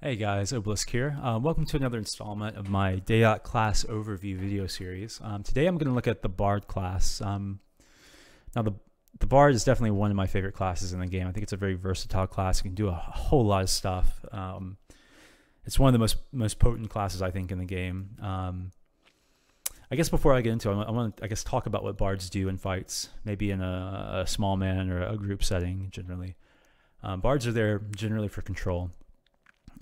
Hey guys, Obelisk here. Welcome to another installment of my Dayot class overview video series. Today I'm going to look at the Bard class. Now the Bard is definitely one of my favorite classes in the game. I think it's a very versatile class. You can do a whole lot of stuff. It's one of the most potent classes I think in the game. I guess before I get into it, I want to talk about what Bards do in fights, maybe in a small man or a group setting generally. Bards are there generally for control.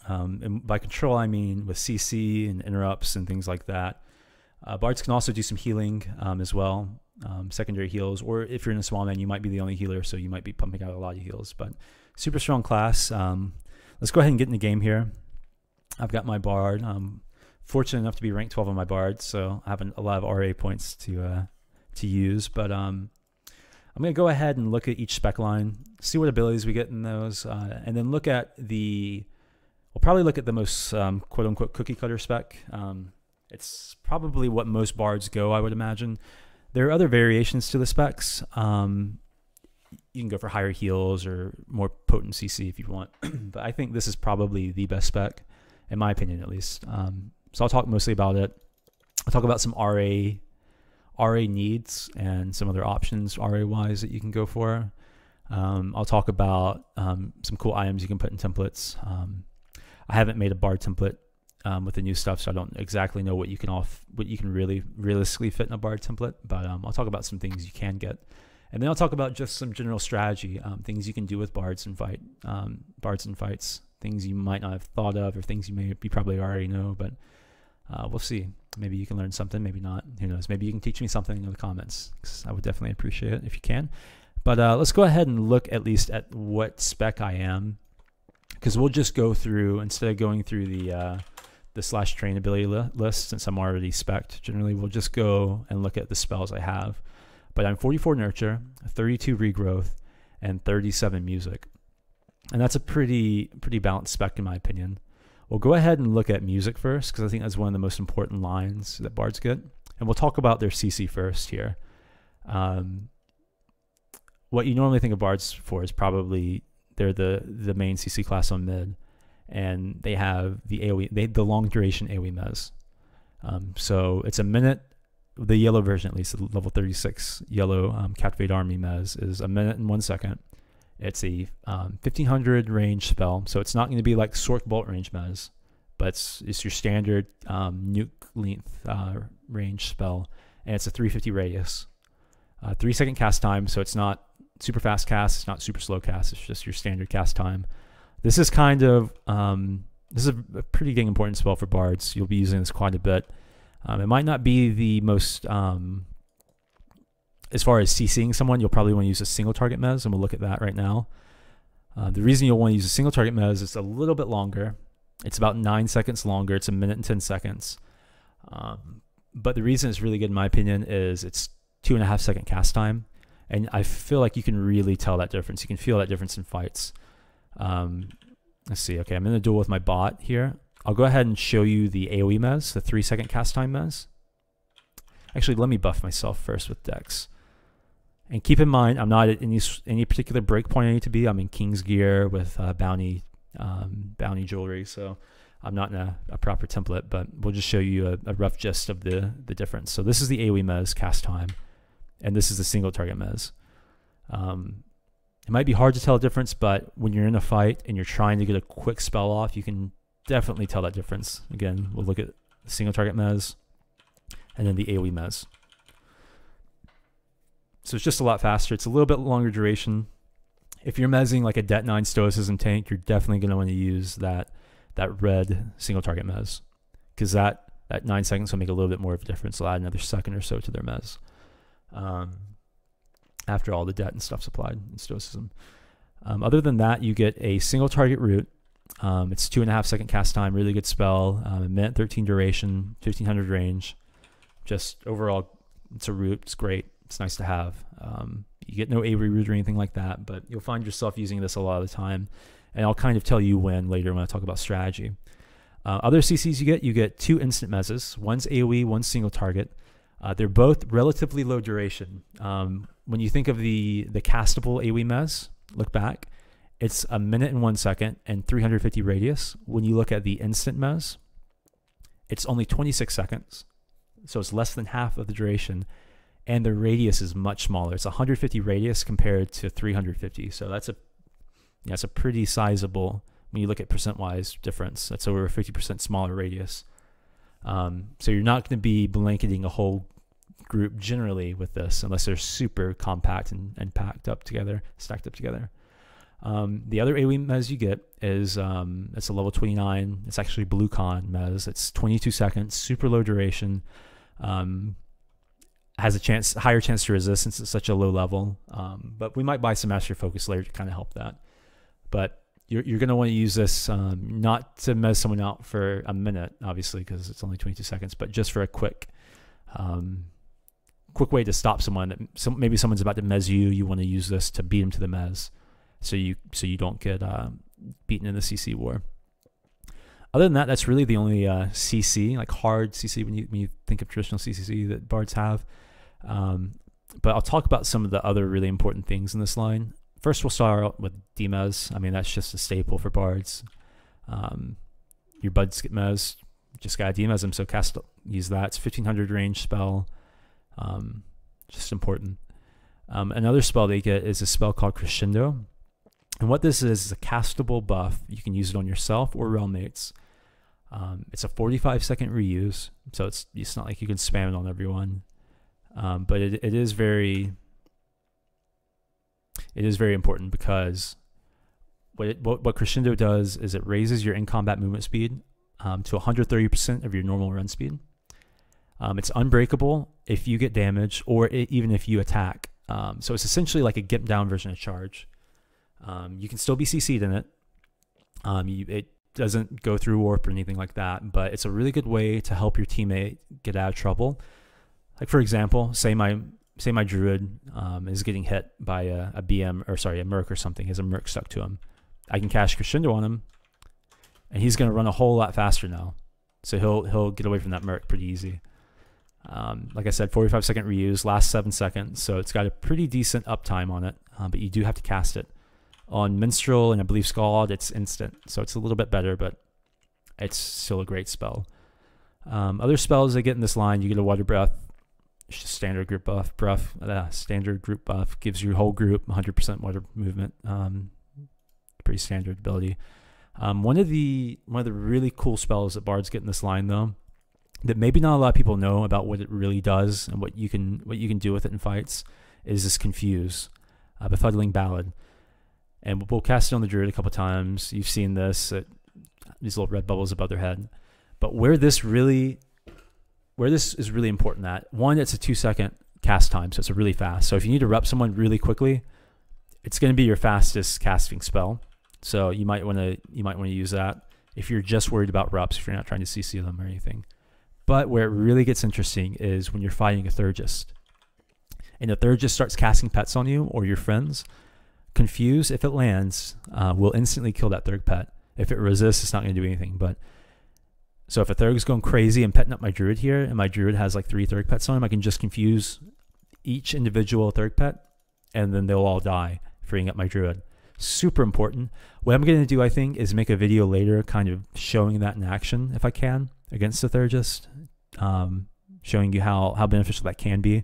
And by control, I mean with CC and interrupts and things like that. Bards can also do some healing as well, secondary heals, or if you're in a small man, you might be the only healer, so you might be pumping out a lot of heals, but super strong class. Let's go ahead and get in the game here. I've got my Bard. I'm fortunate enough to be rank 12 on my Bard, so I have a lot of RA points to use, but I'm going to go ahead and look at each spec line, see what abilities we get in those, and then look at the... We'll probably look at the most quote-unquote cookie-cutter spec. It's probably what most Bards go, I would imagine. There are other variations to the specs. You can go for higher heals or more potent CC if you want, but I think this is probably the best spec, in my opinion at least. So I'll talk mostly about it. I'll talk about some RA needs and some other options RA-wise that you can go for. I'll talk about some cool items you can put in templates. I haven't made a Bard template with the new stuff, so I don't exactly know what you can really realistically fit in a Bard template. But I'll talk about some things you can get, and then I'll talk about just some general strategy, things you can do with Bards and fights, things you might not have thought of, or things you probably already know. But we'll see. Maybe you can learn something, maybe not. Who knows? Maybe you can teach me something in the comments, 'cause I would definitely appreciate it if you can. But let's go ahead and look at least at what spec I am. Because we'll just go through, instead of going through the slash train ability list, since I'm already spec'd, generally we'll just go and look at the spells I have. But I'm 44 Nurture, 32 Regrowth, and 37 Music. And that's a pretty balanced spec in my opinion. We'll go ahead and look at Music first, because I think that's one of the most important lines that Bards get. And we'll talk about their CC first here. What you normally think of Bards for is probably... They're the main CC class on mid, and they have the AoE, the long duration AoE mez. So it's a minute, the yellow version at least, the level 36 yellow Captivate Army mez is a minute and 1 second. It's a 1500 range spell, so it's not going to be like Sorc Bolt range mez, but it's your standard nuke length range spell, and it's a 350 radius. 3 second cast time, so it's not super fast cast, it's not super slow cast, it's just your standard cast time. This is kind of this is a pretty dang important spell for Bards. You'll be using this quite a bit. It might not be the most as far as CCing someone, you'll probably want to use a single target mez, and we'll look at that right now. The reason you'll want to use a single target mez is a little bit longer. It's about 9 seconds longer. It's a minute and 10 seconds. But the reason it's really good in my opinion is it's 2.5 second cast time. And I feel like you can really tell that difference. You can feel that difference in fights. Let's see. Okay, I'm in a duel with my bot here. I'll go ahead and show you the AoE mez, the 3 second cast time mez. Actually, let me buff myself first with Dex. And keep in mind, I'm not at any particular breakpoint I need to be. I'm in King's Gear with bounty jewelry, so I'm not in a proper template, but we'll just show you a rough gist of the difference. So this is the AoE mez cast time. And this is the single target mez. It might be hard to tell a difference, but when you're in a fight and you're trying to get a quick spell off, you can definitely tell that difference. Again, we'll look at the single target mez and then the AoE mez. So it's just a lot faster. It's a little bit longer duration. If you're mezzing like a Det 9 Stoicism tank, you're definitely going to want to use that red single target mez, because that 9 seconds will make a little bit more of a difference. They'll add another second or so to their mez. After all the debt and stuff's applied in Stoicism. Other than that, you get a single target root. It's 2.5 second cast time, really good spell, a minute 13 duration, 1500 range. Just overall, it's a root, it's great, it's nice to have. You get no Avery root or anything like that, but you'll find yourself using this a lot of the time, and I'll kind of tell you when later when I talk about strategy. Other CCs you get two instant mezzes, one's AoE, one's single target. They're both relatively low duration. When you think of the castable AoE mez, look back, It's a minute and 1 second and 350 radius. When you look at the instant mez, it's only 26 seconds. So it's less than half of the duration. And the radius is much smaller. It's 150 radius compared to 350. So that's a pretty sizable, when you look at percent-wise difference, that's over a 50% smaller radius. So you're not going to be blanketing a whole group generally with this unless they're super compact and packed up together, stacked up together. The other AoE mez you get is it's a level 29. It's actually Blue Con mez. It's 22 seconds, super low duration. Has a chance, higher chance to resist since it's such a low level. But we might buy some Master Focus later to kind of help that. But you're going to want to use this not to mess someone out for a minute, obviously, because it's only 22 seconds, but just for a quick quick way to stop someone. Maybe someone's about to mez you. You want to use this to beat them to the mez so you don't get beaten in the CC war. Other than that, that's really the only CC, like hard CC when you think of traditional CC that bards have. But I'll talk about some of the other really important things in this line. First, we'll start out with demez. I mean, that's just a staple for bards. Your buds get mez, just gotta demez them, so cast, use that. It's 1500 range spell, just important. Another spell they get is a spell called Crescendo. And what this is a castable buff. You can use it on yourself or realmmates. It's a 45-second reuse, so it's not like you can spam it on everyone. But it is very important because what Crescendo does is it raises your in-combat movement speed to 130% of your normal run speed. It's unbreakable if you get damage or even if you attack. So it's essentially like a gimp down version of charge. You can still be CC'd in it. It doesn't go through warp or anything like that, but it's a really good way to help your teammate get out of trouble. Like, for example, say my druid is getting hit by a BM, or sorry, a merc or something. He has a merc stuck to him. I can cast Crescendo on him, and he's going to run a whole lot faster now. So he'll get away from that merc pretty easy. Like I said, 45-second reuse, lasts 7 seconds, so it's got a pretty decent uptime on it, but you do have to cast it. On Minstrel and I believe Scald, it's instant, so it's a little bit better, but it's still a great spell. Other spells they get in this line, you get a Water Breath, just standard group buff. Standard group buff gives your whole group 100% water movement. Pretty standard ability. One of the really cool spells that bards get in this line, though, that maybe not a lot of people know about what it really does and what you can do with it in fights, is this Confuse, Befuddling Ballad. And we'll cast it on the druid a couple times. You've seen this, these little red bubbles above their head. But where this is really important at, one, it's a 2-second cast time, so it's a really fast. So if you need to rep someone really quickly, it's going to be your fastest casting spell. So you might want to use that if you're just worried about reps, if you're not trying to CC them or anything. But where it really gets interesting is when you're fighting a Thurgist. And the Thurgist starts casting pets on you or your friends. Confuse, if it lands, will instantly kill that Thurg pet. If it resists, it's not going to do anything. But so if a Thurg is going crazy and petting up my druid here, and my druid has like 3 Thurg pets on him, I can just confuse each individual Thurg pet, and then they'll all die, freeing up my druid. Super important. What I'm going to do, I think, is make a video later kind of showing that in action, if I can, against the Thurgist, showing you how beneficial that can be.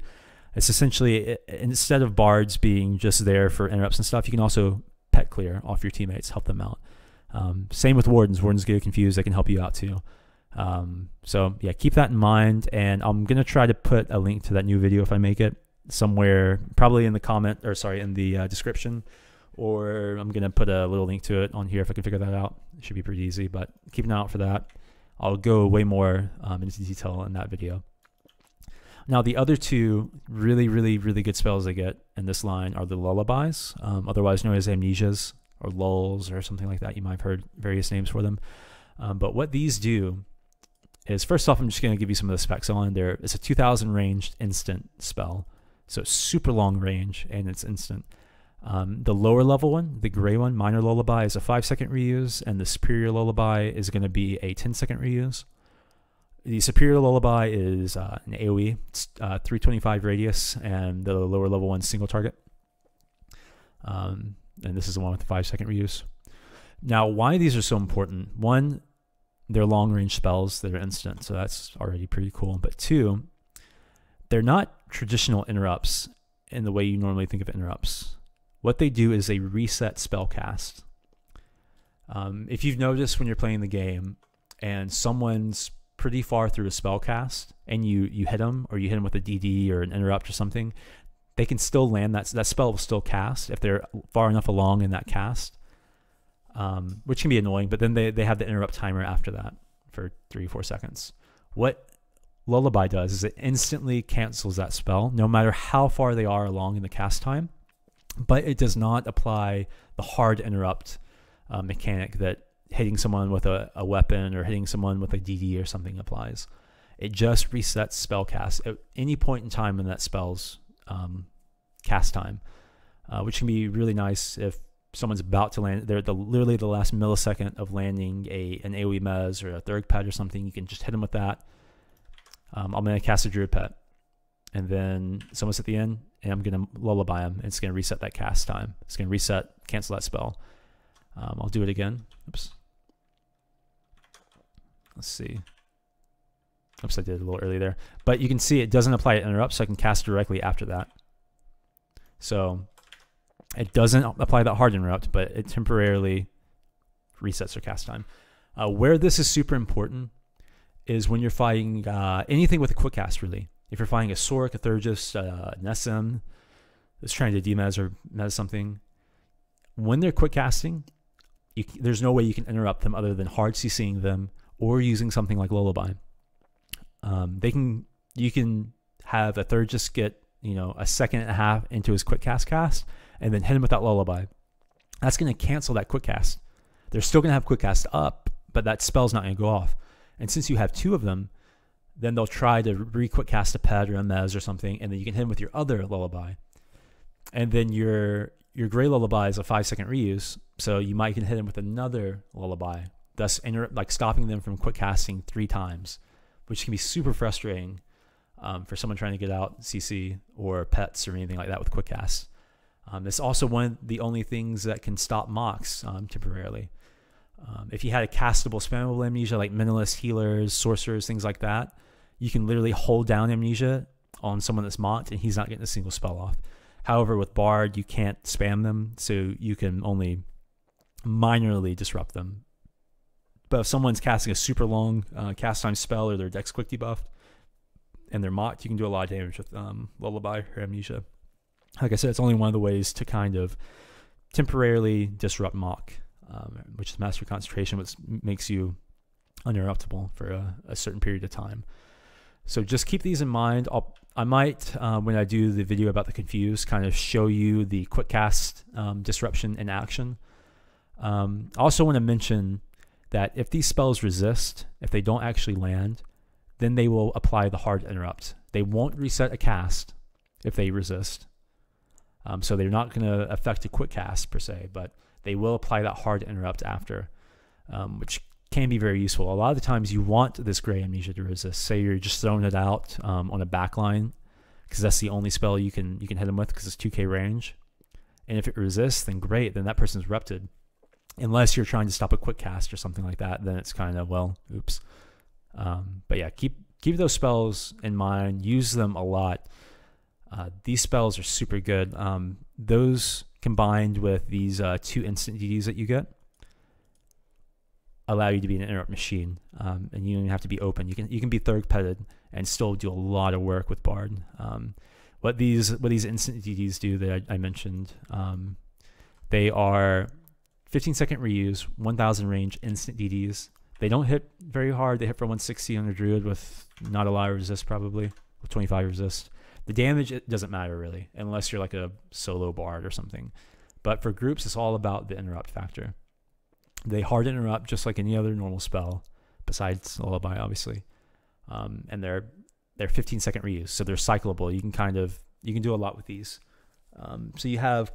It's essentially, instead of bards being just there for interrupts and stuff, you can also pet clear off your teammates, help them out. Same with wardens. Wardens get confused, they can help you out too. So yeah, keep that in mind, and I'm going to try to put a link to that new video if I make it somewhere, probably in the description, or I'm going to put a little link to it on here if I can figure that out. It should be pretty easy, but keep an eye out for that. I'll go way more into detail in that video. Now, the other two really, really, really good spells they get in this line are the Lullabies, otherwise known as Amnesias or Lulls or something like that. You might have heard various names for them. But what these do is, first off, I'm just going to give you some of the specs on there. It's a 2000 ranged instant spell, so it's super long range, and it's instant. The lower level one, the gray one, Minor Lullaby, is a 5-second reuse, and the Superior Lullaby is going to be a 10-second reuse. The Superior Lullaby is an AoE, it's 325 radius, and the lower level one, single target. And this is the one with the 5-second reuse. Now, why these are so important. One, they're long-range spells that are instant, so that's already pretty cool. But two, they're not traditional interrupts in the way you normally think of interrupts. What they do is they reset spell cast. If you've noticed when you're playing the game and someone's pretty far through a spell cast and you hit them, or you hit them with a DD or an interrupt or something, they can still land that, that spell will still cast if they're far enough along in that cast, which can be annoying, but then they have the interrupt timer after that for 3 or 4 seconds. What Lullaby does is it instantly cancels that spell, no matter how far they are along in the cast time, but it does not apply the hard interrupt mechanic that hitting someone with a weapon or hitting someone with a DD or something applies. It just resets spell cast at any point in time in that spell's cast time, which can be really nice if someone's about to land, they're literally the last millisecond of landing an AoE Mez or a Thurg Pet or something, you can just hit them with that. I'm going to cast a Druid Pet, and then it's almost at the end, and I'm going to Lullaby him, and it's going to reset that cast time. It's going to reset, cancel that spell. I'll do it again. Oops. Let's see. Oops, I did a little early there. But you can see it doesn't apply to interrupt, so I can cast directly after that. So it doesn't apply that hard interrupt, but it temporarily resets their cast time. Where this is super important is when you're fighting anything with a quick cast, really. If you're fighting a Sorc, a Thurgist, an SM that's trying to demez or mez something, when they're quick casting, there's no way you can interrupt them other than hard CCing them or using something like Lullaby. You can have a Thurgist get, you know, a second and a half into his quick cast, and then hit him with that Lullaby. That's going to cancel that quick cast. They're still going to have quick cast up, but that spell's not going to go off. And since you have two of them, then they'll try to re-quick cast a Pet or a Mez or something, and then you can hit him with your other Lullaby. And then your gray Lullaby is a 5-second reuse, so you might can hit him with another Lullaby, thus stopping them from quick casting 3 times, which can be super frustrating for someone trying to get out CC or pets or anything like that with quick cast. It's also one of the only things that can stop mocks temporarily. If you had a castable spammable Amnesia like Mentalist, Healers, Sorcerers, things like that, you can literally hold down Amnesia on someone that's mocked and he's not getting a single spell off. However, with Bard, you can't spam them, so you can only minorly disrupt them. But if someone's casting a super long cast time spell or their Dex Quick debuffed and they're mocked, you can do a lot of damage with Lullaby or Amnesia. Like I said, it's only one of the ways to kind of temporarily disrupt mock, which is Master Concentration, which makes you uninterruptible for a certain period of time. So just keep these in mind. I might, when I do the video about the Confuse, kind of show you the quick cast disruption in action. I also want to mention that if these spells resist, if they don't actually land, then they will apply the hard interrupt. They won't reset a cast if they resist. So they're not going to affect a quick cast per se, but they will apply that hard interrupt after, which can be very useful. A lot of the times you want this gray Amnesia to resist. Say you're just throwing it out on a backline, because that's the only spell you can hit them with because it's 2K range. And if it resists, then great, then that person's repted. Unless you're trying to stop a quick cast or something like that, then it's kind of, well, oops. But yeah, keep those spells in mind. Use them a lot. These spells are super good. Those combined with these 2 instant DDs that you get allow you to be an interrupt machine, and you don't even have to be open. You can be Thurg Petted and still do a lot of work with Bard. What these instant DDs do that I mentioned, they are 15-second reuse, 1,000 range instant DDs. They don't hit very hard. They hit for 160 on a Druid with not a lot of resist, probably with 25 resist. The damage, it doesn't matter really, unless you're like a solo Bard or something. But for groups, it's all about the interrupt factor. They hard interrupt just like any other normal spell, besides Lullaby, obviously. And they're 15-second reuse, so they're cyclable. You can do a lot with these. So you have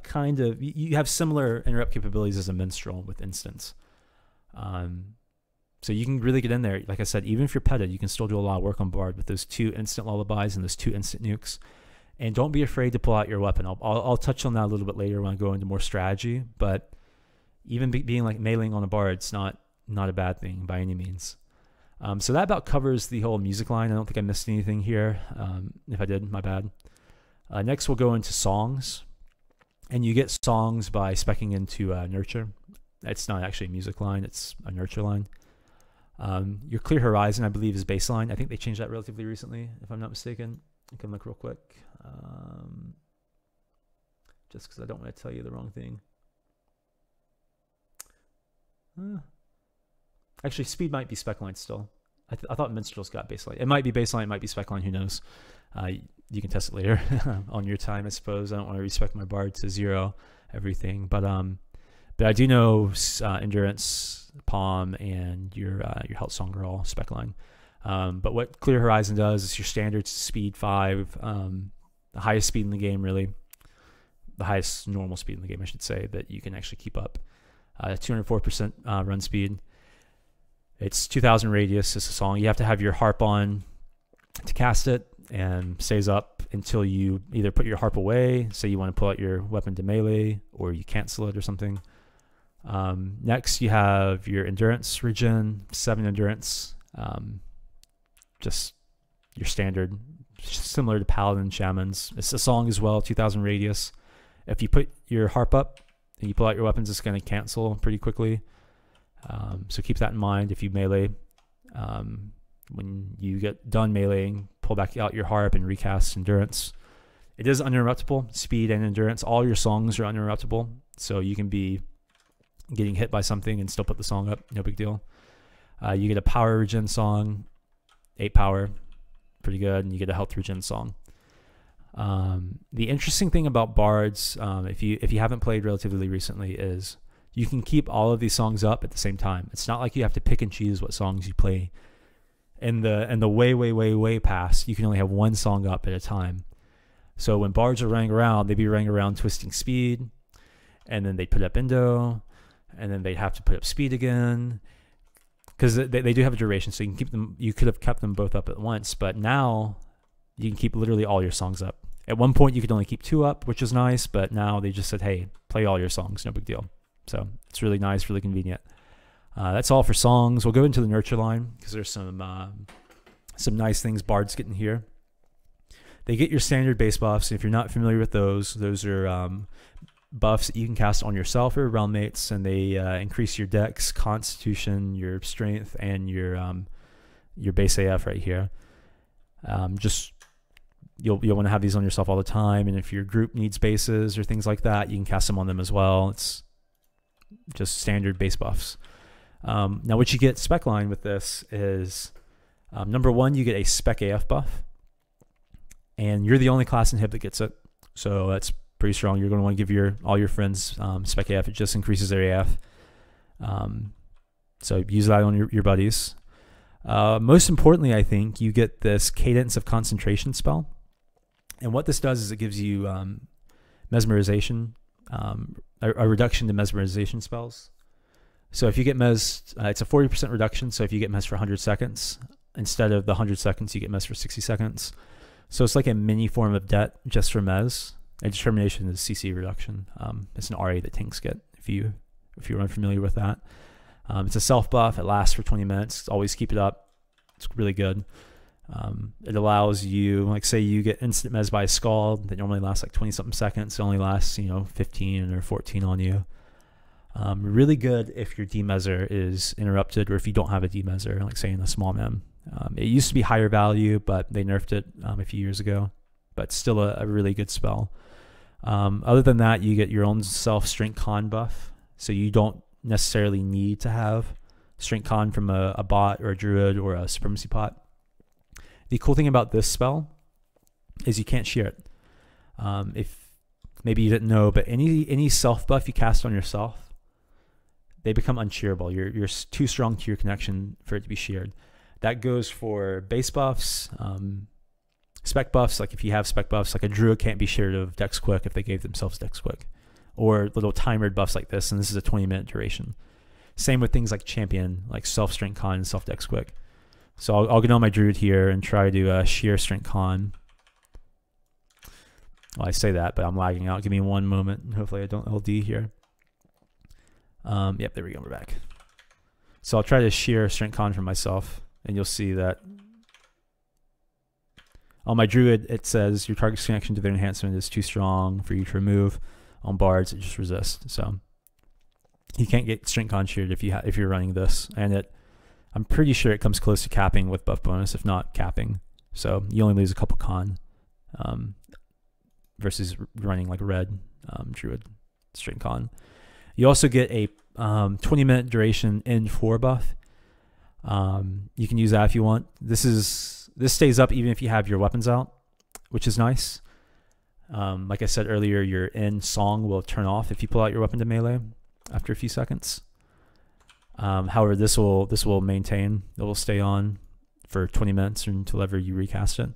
you have similar interrupt capabilities as a Minstrel with instance. So you can really get in there. Like I said, even if you're petted, you can still do a lot of work on Bard with those 2 instant Lullabies and those 2 instant nukes. And don't be afraid to pull out your weapon. I'll touch on that a little bit later when I go into more strategy, but even being like meleeing on a bard's not a bad thing by any means. So that about covers the whole music line. I don't think I missed anything here. If I did, my bad. Next, we'll go into songs. And you get songs by speccing into Nurture. It's not actually a music line. It's a Nurture line. Your Clear Horizon, I believe, is baseline. I think they changed that relatively recently, if I'm not mistaken. I can look real quick. Just because I don't want to tell you the wrong thing. Actually, Speed might be spec line still. I thought Minstrel's got baseline. It might be baseline, it might be spec line, who knows. You can test it later on your time, I suppose. I don't want to respec my Bard to zero everything. But I do know Endurance, Palm, and your Health Song are all spec line. But what Clear Horizon does is your standard speed 5, the highest speed in the game, really. The highest normal speed in the game, I should say, that you can actually keep up. 204% run speed. It's 2,000 radius. It's a song. You have to have your harp on to cast it, and stays up until you either put your harp away, say you want to pull out your weapon to melee, or you cancel it or something. Next, you have your endurance regen, 7 endurance. Just your standard, similar to Paladin, Shamans. It's a song as well, 2,000 radius. If you put your harp up and you pull out your weapons, it's going to cancel pretty quickly. So keep that in mind if you melee. When you get done meleeing, pull back out your harp and recast endurance. It is uninterruptible, speed and endurance. All your songs are uninterruptible, so you can be getting hit by something and still put the song up, no big deal. You get a power regen song, 8 power, pretty good, and you get a health regen song. The interesting thing about bards, if you haven't played relatively recently, is you can keep all of these songs up at the same time. It's not like you have to pick and choose what songs you play. In the way past, you can only have one song up at a time. So when bards are running around, they'd be running around twisting speed, and then they'd put up endo, and then they'd have to put up speed again, because they do have a duration. So you can keep them. You could have kept them both up at once, but now you can keep literally all your songs up. At one point, you could only keep 2 up, which is nice, but now they just said, "Hey, play all your songs, no big deal." So it's really nice, really convenient. That's all for songs. We'll go into the Nurture line because there's some nice things bards get in here. They get your standard base buffs. If you're not familiar with those are buffs that you can cast on yourself or realm mates, and they increase your dex, constitution, your strength, and your base AF right here. Just you'll want to have these on yourself all the time, and if your group needs bases or things like that, you can cast them on them as well. It's just standard base buffs. Now what you get spec line with this is, number one, you get a spec AF buff, and you're the only class in HIB that gets it, so that's pretty strong. You're going to want to give all your friends spec AF. It just increases their AF, so use that on your buddies. Most importantly, I think you get this Cadence of Concentration spell, and what this does is it gives you mesmerization, a reduction to mesmerization spells. So if you get mez, it's a 40% reduction. So if you get mez for 100 seconds, instead of the 100 seconds, you get mez for 60 seconds. So it's like a mini form of debt just for mez. And determination is CC reduction. It's an RA that tanks get, if you're unfamiliar with that. It's a self buff. It lasts for 20 minutes. Always keep it up. It's really good. It allows you, like say you get instant mez by a Scald that normally lasts like 20-something seconds. It only lasts, 15 or 14 on you. Really good if your demezzer is interrupted, or if you don't have a demezzer, like say in a small mem. It used to be higher value, but they nerfed it a few years ago, but still a really good spell. Other than that, you get your own self strength con buff, so you don't necessarily need to have strength con from a bot or a druid or a supremacy pot. The cool thing about this spell is you can't share it. If maybe you didn't know, but any self buff you cast on yourself, they become unshareable. You're too strong to your connection for it to be shared. That goes for base buffs, spec buffs. Like if you have spec buffs, like a druid can't be shared of Dex Quick if they gave themselves Dex Quick, or little timered buffs like this. And this is a 20-minute duration. Same with things like champion, like self strength con and self Dex Quick. So I'll get on my druid here and try to shear strength con. Well, I say that, but I'm lagging out. Give me one moment. Hopefully I don't LD here. Yep, there we go. We're back. So I'll try to shear strength con for myself, and you'll see that on my druid, it says your target's connection to their enhancement is too strong for you to remove. On bards, it just resists. So you can't get strength con sheared if you're running this, and it, I'm pretty sure it comes close to capping with buff bonus, if not capping. So you only lose a couple con versus running like red druid strength con. You also get a 20-minute duration end 4 buff. You can use that if you want. This stays up even if you have your weapons out, which is nice. Like I said earlier, your end song will turn off if you pull out your weapon to melee after a few seconds. However, this will maintain. It will stay on for 20 minutes until ever you recast it.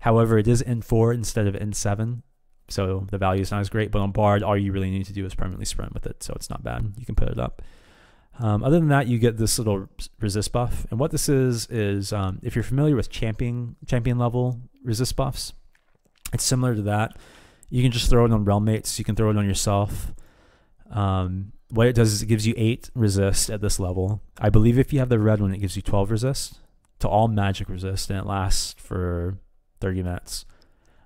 However, it is end 4 instead of end 7. So the value is not as great, but on Bard, all you really need to do is permanently sprint with it, so it's not bad. You can put it up. Other than that, you get this little resist buff, and what this is if you're familiar with champion level resist buffs, it's similar to that. You can just throw it on realm mates. You can throw it on yourself. What it does is it gives you 8 resist at this level. I believe if you have the red one, it gives you 12 resist to all magic resist, and it lasts for 30 minutes.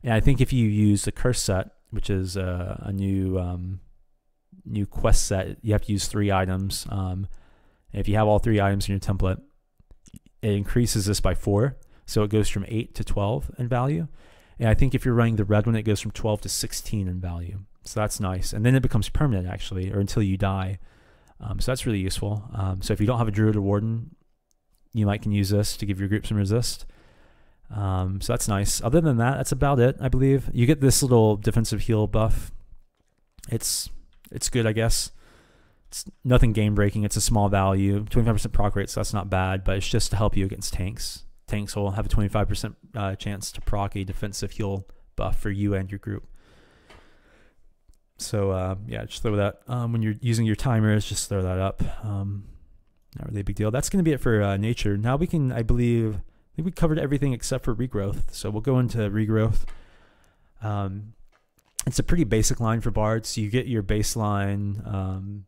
And I think if you use the curse set, which is a new new quest set, you have to use 3 items. And if you have all 3 items in your template, it increases this by 4. So it goes from 8 to 12 in value. And I think if you're running the red one, it goes from 12 to 16 in value. So that's nice. And then it becomes permanent, actually, or until you die. So that's really useful. So if you don't have a druid or warden, you can use this to give your group some resist. So that's nice. Other than that, that's about it, I believe. You get this little defensive heal buff. It's good, I guess. It's nothing game-breaking. It's a small value. 25% proc rate, so that's not bad, but it's just to help you against tanks. Tanks will have a 25% chance to proc a defensive heal buff for you and your group. So, yeah, just throw that. When you're using your timers, just throw that up. Not really a big deal. That's going to be it for nature. Now we can, I think we covered everything except for regrowth, so we'll go into regrowth. It's a pretty basic line for bards. So you get your baseline.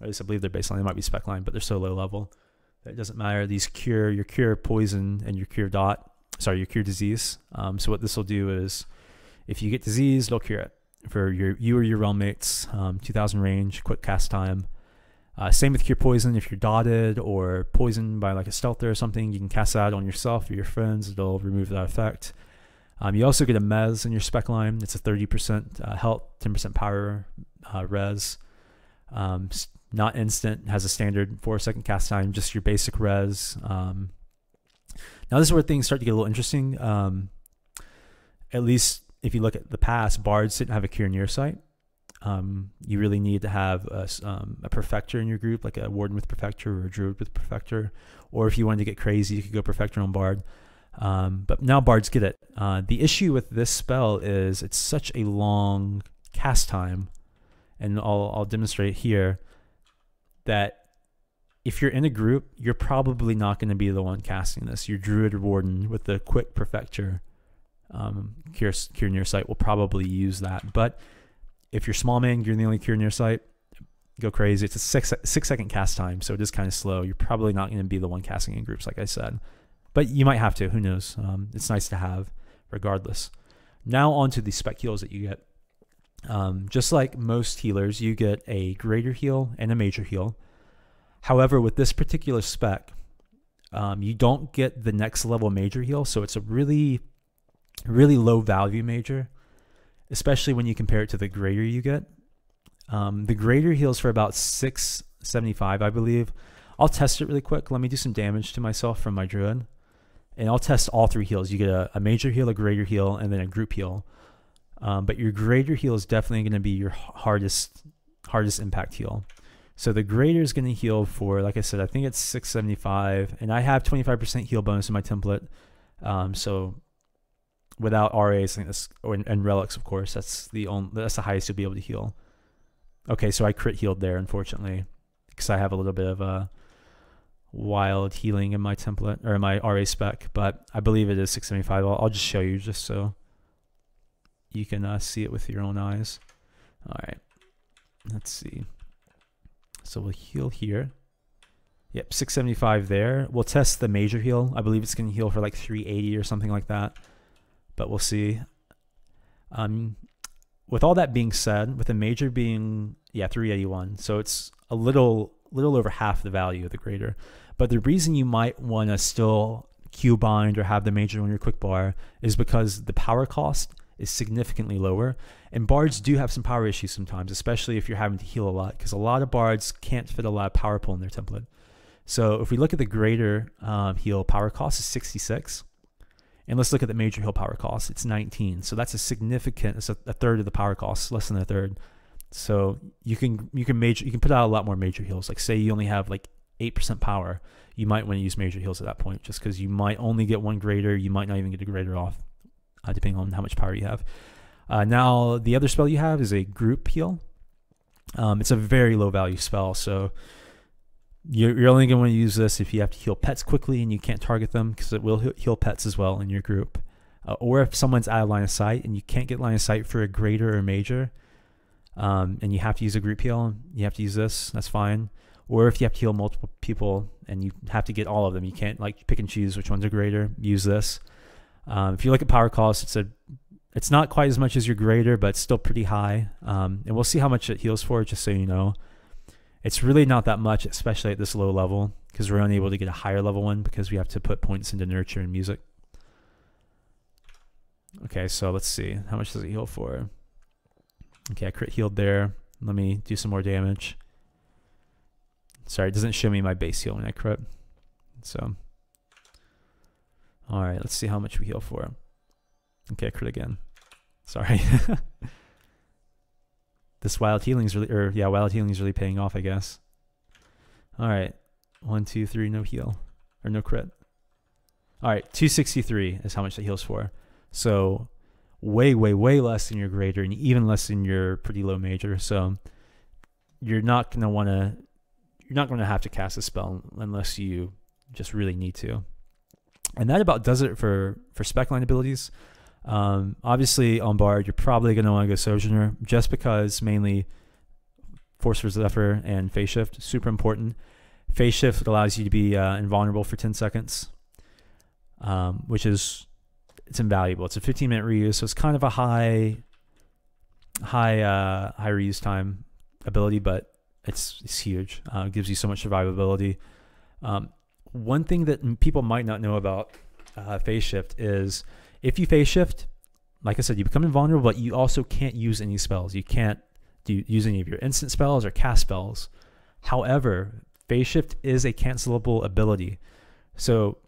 At least I believe they're baseline. They might be spec line, but they're so low level that it doesn't matter. These cure your cure poison and your cure dot. Sorry, your cure disease. So what this will do is, if you get disease, they'll cure it for you or your realm mates. 2000 range, quick cast time. Same with cure poison. If you're dotted or poisoned by like a stealther or something, you can cast that on yourself or your friends. It'll remove that effect. You also get a mez in your spec line. It's a 30% health, 10% power res. Not instant, has a standard 4-second cast time, just your basic res. Now this is where things start to get a little interesting. At least if you look at the past, bards didn't have a cure near sight. You really need to have a perfector in your group, like a warden with perfector or a druid with perfector, or if you wanted to get crazy, you could go perfector on bard. But now bards get it. The issue with this spell is it's such a long cast time, and I'll demonstrate here that if you're in a group, you're probably not going to be the one casting this. Your druid or warden with the quick perfector cure near sight will probably use that, but if you're small man, you're the only cure near sight, go crazy. It's a 6-second cast time, so it is kind of slow. You're probably not going to be the one casting in groups, like I said. But you might have to. Who knows? It's nice to have, regardless. Now on to the spec heals that you get. Just like most healers, you get a greater heal and a major heal. However, with this particular spec, you don't get the next level major heal, so it's a really, really low value major, especially when you compare it to the greater you get. The greater heals for about 675, I believe. I'll test it really quick. Let me do some damage to myself from my druid. And I'll test all 3 heals. You get a major heal, a greater heal, and then a group heal. But your greater heal is definitely going to be your hardest impact heal. So the greater is going to heal for, like I said, I think it's 675. And I have 25% heal bonus in my template. So without RAs and relics, of course, that's the highest you'll be able to heal. Okay, so I crit healed there, unfortunately, because I have a little bit of a wild healing in my template or in my RA spec, but I believe it is 675. I'll just show you just so you can see it with your own eyes. All right, let's see. So we'll heal here. Yep, 675 there. We'll test the major heal. I believe it's going to heal for like 380 or something like that, but we'll see. With all that being said, with the major being, yeah, 381, so it's a little over half the value of the greater. But the reason you might want to still Q bind or have the major on your quick bar is because the power cost is significantly lower, and bards do have some power issues sometimes, especially if you're having to heal a lot, because a lot of bards can't fit a lot of power pull in their template. So if we look at the greater heal power cost is 66, and let's look at the major heal power cost, it's 19. So that's a significant, it's a third of the power cost, less than a third. So you can put out a lot more major heals. Like say you only have like 8% power, you might want to use major heals at that point, just because you might only get one greater, you might not even get a greater off, depending on how much power you have. Now the other spell you have is a group heal. It's a very low value spell, so you're only going to want to use this if you have to heal pets quickly and you can't target them, because it will heal pets as well in your group. Or if someone's out of line of sight and you can't get line of sight for a greater or major, and you have to use a group heal, you have to use this, that's fine. Or if you have to heal multiple people and you have to get all of them, you can't like pick and choose which ones are greater, use this. If you look at power cost, it's not quite as much as your greater, but it's still pretty high. And we'll see how much it heals for, just so you know. It's really not that much, especially at this low level, because we're unable to get a higher level one because we have to put points into Nurture and Music. Okay, so let's see. How much does it heal for? Okay, I crit healed there. Let me do some more damage. Sorry, it doesn't show me my base heal when I crit. So, all right, let's see how much we heal for. Okay, I crit again. Sorry. This Wild Healing's really, or yeah, Wild Healing's really paying off, I guess. All right, 1, 2, 3, no heal, or no crit. All right, 263 is how much that heals for. So way, way, way less than your greater, and even less than your pretty low major. So you're not gonna have to cast a spell unless you just really need to. And that about does it for spec line abilities. Obviously on Bard, you're probably going to want to go Sojourner, just because mainly Force for Zephyr and Phase Shift, super important. Phase Shift allows you to be invulnerable for 10 seconds, which is, it's invaluable. It's a 15-minute reuse, so it's kind of a high reuse time ability, but it's huge. It gives you so much survivability. One thing that people might not know about Phase Shift is, if you phase shift, like I said, you become invulnerable, but you also can't use any spells. You can't use any of your instant spells or cast spells. However, phase shift is a cancelable ability. So,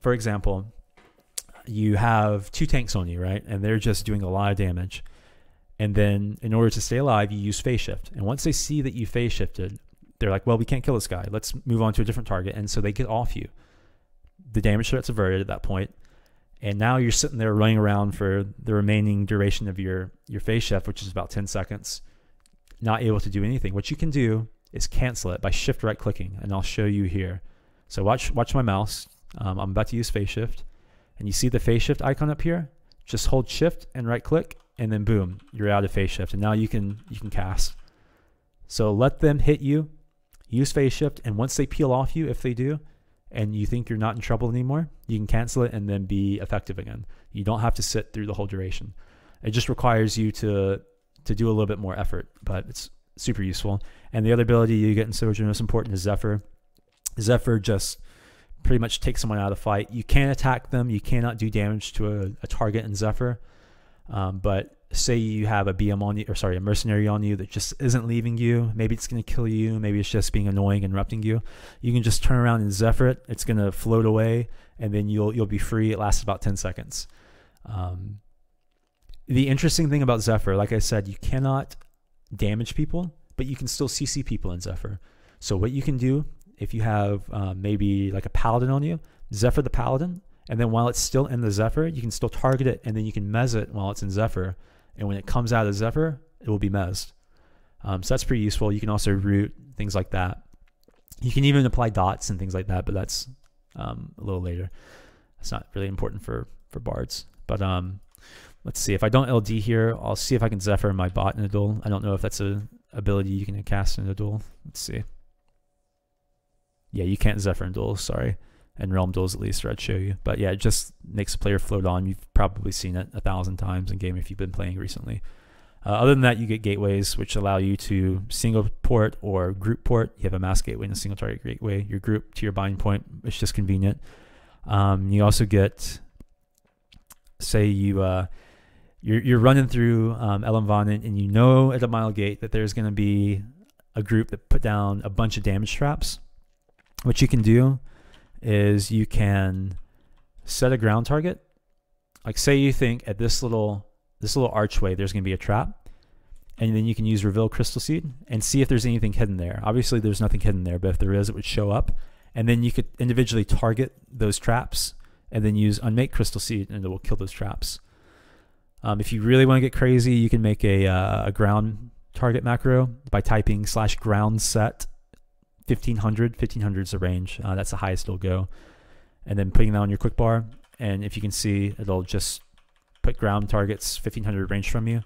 for example, you have 2 tanks on you, right? And they're just doing a lot of damage. And then in order to stay alive, you use phase shift. And once they see that you phase shifted, they're like, well, we can't kill this guy. Let's move on to a different target. And so they get off you. The damage threat's averted at that point. And now you're sitting there running around for the remaining duration of your phase shift, which is about 10 seconds, not able to do anything. What you can do is cancel it by shift right clicking, and I'll show you here. So watch my mouse. I'm about to use phase shift, and you see the phase shift icon up here? Just hold shift and right click, and then boom, you're out of phase shift, and now you can cast. So let them hit you, use phase shift, and once they peel off you, if they do, and you think you're not in trouble anymore, you can cancel it and then be effective again. You don't have to sit through the whole duration. It just requires you to do a little bit more effort, but it's super useful. And the other ability you get in Sojourner most important is Zephyr. Zephyr just pretty much takes someone out of the fight. You can attack them. You cannot do damage to a target in Zephyr. But say you have a BM on you, or sorry, a mercenary on you that just isn't leaving you. Maybe it's going to kill you. Maybe it's just being annoying, interrupting you. You can just turn around and Zephyr it. It's going to float away, and then you'll be free. It lasts about 10 seconds. The interesting thing about Zephyr, like I said, you cannot damage people, but you can still CC people in Zephyr. So what you can do if you have maybe like a paladin on you, Zephyr the paladin, and then while it's still in the Zephyr, you can still target it, and then you can mez it while it's in Zephyr. And when it comes out of Zephyr, it will be mezzed. So that's pretty useful. You can also root, things like that. You can even apply dots and things like that, but that's a little later. That's not really important for bards. But Let's see. If I don't LD here, I'll see if I can Zephyr my bot in a duel. I don't know if that's an ability you can cast in a duel. Let's see. Yeah, you can't Zephyr in duels, sorry. And Realm duels, at least, or I'd show you. But yeah, it just makes the player float on. You've probably seen it 1,000 times in game if you've been playing recently. Other than that, you get gateways, which allow you to single port or group port. You have a mass gateway and a single target gateway. Your group to your bind point, it's just convenient. You also get, say you're running through Ellenvannen, and you know at a mile gate that there's going to be a group that put down a bunch of damage traps. What you can do is you can set a ground target. Like, say you think at this little archway there's going to be a trap, and then you can use Reveal Crystal Seed and see if there's anything hidden there. Obviously there's nothing hidden there, but if there is, it would show up, and then you could individually target those traps and then use Unmake Crystal Seed and it will kill those traps. If you really want to get crazy, you can make a ground target macro by typing /ground set 1500. 1500 is the range. That's the highest it'll go. And then putting that on your quick bar, and if you can see, it'll just put ground targets 1500 range from you,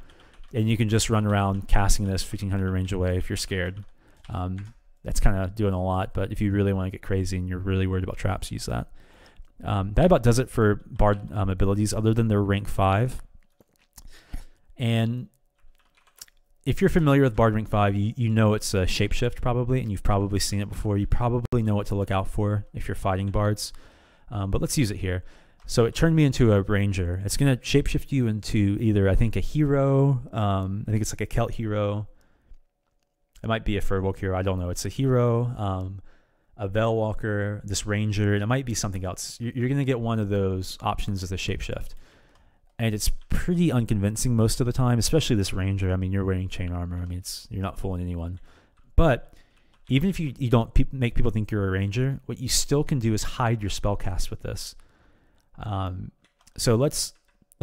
and you can just run around casting this 1500 range away if you're scared. That's kind of doing a lot, but if you really want to get crazy and you're really worried about traps, use that. That about does it for Bard abilities, other than their rank 5. And if you're familiar with Bard rank 5, you know it's a shapeshift probably, and you've probably seen it before. You probably know what to look out for if you're fighting Bards, but let's use it here. So it turned me into a ranger. It's going to shapeshift you into either, I think, a hero. I think it's like a Celt hero. It might be a Firbolg hero. I don't know. It's a hero, a Veil Walker, this ranger, and it might be something else. You're going to get one of those options as a shapeshift. And it's pretty unconvincing most of the time, especially this ranger. I mean, you're wearing chain armor. I mean, you're not fooling anyone. But even if you don't make people think you're a ranger, what you still can do is hide your spellcast with this. So let's